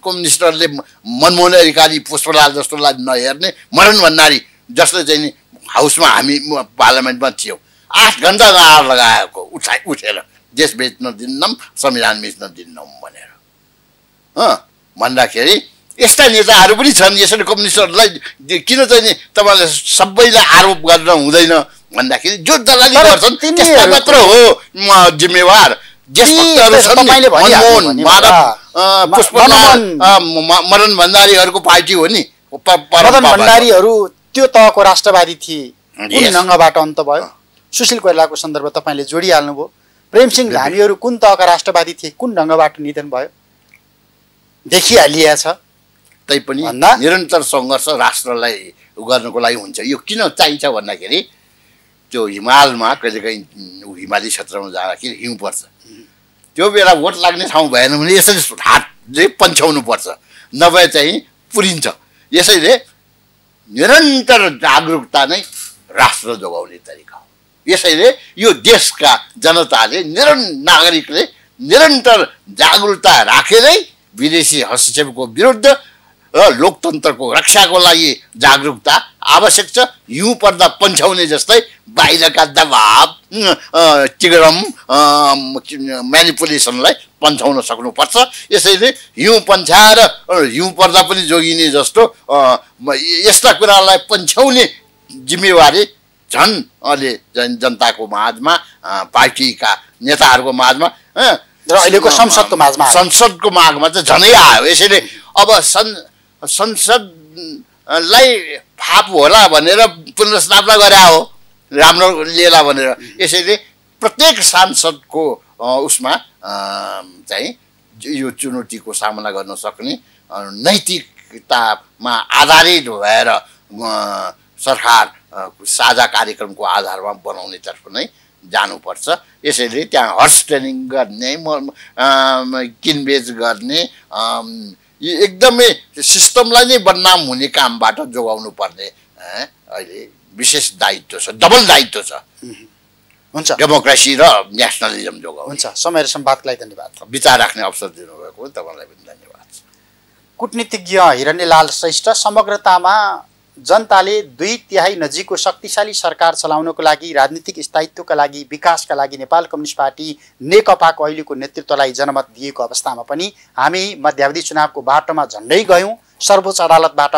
कम्युनिस्टहरूले मनमोहन अधिकारी पुष्पलाल जस्तोलाई नहेर्ने, मरण भण्डारी जसले चाहिँ नि हाउसमा हामी पार्लियामेन्टमा थियौँ, आठ घन्टा गाह्रो लगाएको उठाइ उठेर देश बेच्न दिन्नौँ, संविधान बेच्न दिन्नौँ भनेर भन्दाखेरि यस्ता नेताहरू पनि छन्। यसरी कम्युनिस्टहरूलाई किन चाहिँ तपाईँले सबैलाई आरोप गर्न हुँदैन भन्दाखेरि जो दलाली गर्छन् त्यस्ता मात्र हो जिम्मेवार। मदन भण्डारीहरूको पार्टी हो नि, मदन भण्डारीहरू त्यो तहको राष्ट्रवादी थिए, कुन नङ्गबाट अन्त भयो? सुशील कोइरालाको सन्दर्भ तपाईले जोडिहाल्नुभयो। प्रेमसिंह धामीहरू कुन तहका राष्ट्रवादी थिए, कुन ढङ्गबाट निधन भयो? देखिहालिया छ। तै पनि निरन्तर संघर्ष राष्ट्रलाई गर्नको लागि हुन्छ। यो किन चाहिन्छ भन्दाखेरि त्यो हिमालमा कहिलेकाहीँ हिमाली क्षेत्रमा जाँदाखेरि हिउँ पर्छ, त्यो बेला भोट लाग्ने ठाउँ भएन भने यसरी हातले पन्छाउनु पर्छ, नभए चाहिँ पुरिन्छ। यसैले निरन्तर जागरुकता नै राष्ट्र जोगाउने तरिका हो। यसैले यो देशका जनताले निरन नागरिकले निरन्तर जागरुकता राखेरै विदेशी हस्तक्षेपको विरुद्ध र लोकतन्त्रको रक्षाको लागि जागरुकता आवश्यक छ। हिउँ पर्दा पन्छाउने जस्तै बाहिरका दबाब टिग्रम म्यानिपुलेसनलाई पन्छाउन सक्नुपर्छ। यसैले हिउँ पन्छाएर हिउँ पर्दा पनि जोगिने जस्तो यस्ता कुरालाई पन्छाउने जिम्मेवारी झन् अहिले जनताको माझमा, पार्टीका नेताहरूको माझमा र अहिलेको संसदको माझमा संसदको मागमा त झनै आयो। यसैले अब सं संसदलाई फाप होला भनेर पुनर्स्थापना गरे हो, राम्रो लिएला भनेर। यसैले प्रत्येक सांसदको उसमा चाहिँ यो चुनौतीको सामना गर्न सक्ने नैतिकतामा आधारित भएर सरकार साझा कार्यक्रमको आधारमा बनाउने तर्फ नै जानुपर्छ। यसैले त्यहाँ हर्स ट्रेनिङ गर्ने, किनबेच गर्ने, एकदमै सिस्टमलाई नै बदनाम हुने कामबाट जोगाउनु पर्ने अहिले विशेष दायित्व छ, डबल दायित्व छ। हुन्छ, डेमोक्रेसी र नेसनलिजम जोगाउनु। हुन्छ, समय र सम्वादलाई धन्यवाद। विचार राख्ने अवसर दिनुभएको तपाईलाई पनि धन्यवाद। कूटनीतिज्ञ हिरण्लाल श्रेष्ठ, समग्रतामा जनताले दुई तिहाई नजिकको शक्तिशाली सरकार चलाउनको लागि, राजनीतिक स्थायित्वका लागि, विकासका लागि नेपाल कम्युनिस्ट पार्टी नेकपाको अहिलेको नेतृत्वलाई जनमत दिएको अवस्थामा पनि हामी मध्यावधि चुनावको बाटोमा झन्डै गयौँ। सर्वोच्च अदालतबाट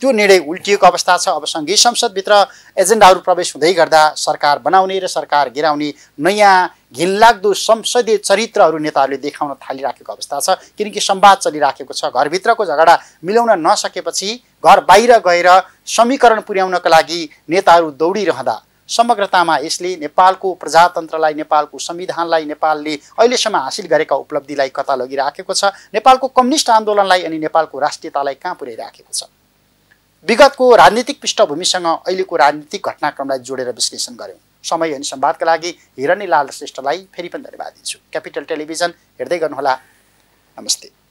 त्यो निर्णय उल्टिएको अवस्था छ। अब सङ्घीय संसदभित्र एजेन्डाहरू प्रवेश हुँदै गर्दा सरकार बनाउने र सरकार गिराउने नयाँ घिनलाग्दो संसदीय चरित्रहरू नेताहरूले देखाउन थालिराखेको अवस्था छ, किनकि संवाद चलिराखेको छ। घरभित्रको झगडा मिलाउन नसकेपछि घर बाहिर गएर समीकरण पुर्याउनका लागि नेताहरू दौडिरहँदा समग्रतामा यसले नेपालको प्रजातन्त्रलाई, नेपालको संविधानलाई, नेपालले अहिलेसम्म हासिल गरेका उपलब्धिलाई कता लगिराखेको छ, नेपालको कम्युनिस्ट आन्दोलनलाई अनि नेपालको राष्ट्रियतालाई कहाँ पुर्याइराखेको छ। विगतको राजनीतिक पृष्ठभूमिसँग अहिलेको राजनीतिक घटनाक्रमलाई जोडेर विश्लेषण गऱ्यौँ। समय अनि संवादका लागि हिरण्लाल श्रेष्ठलाई फेरि पनि धन्यवाद दिन्छु। क्यापिटल टेलिभिजन हेर्दै गर्नुहोला। नमस्ते।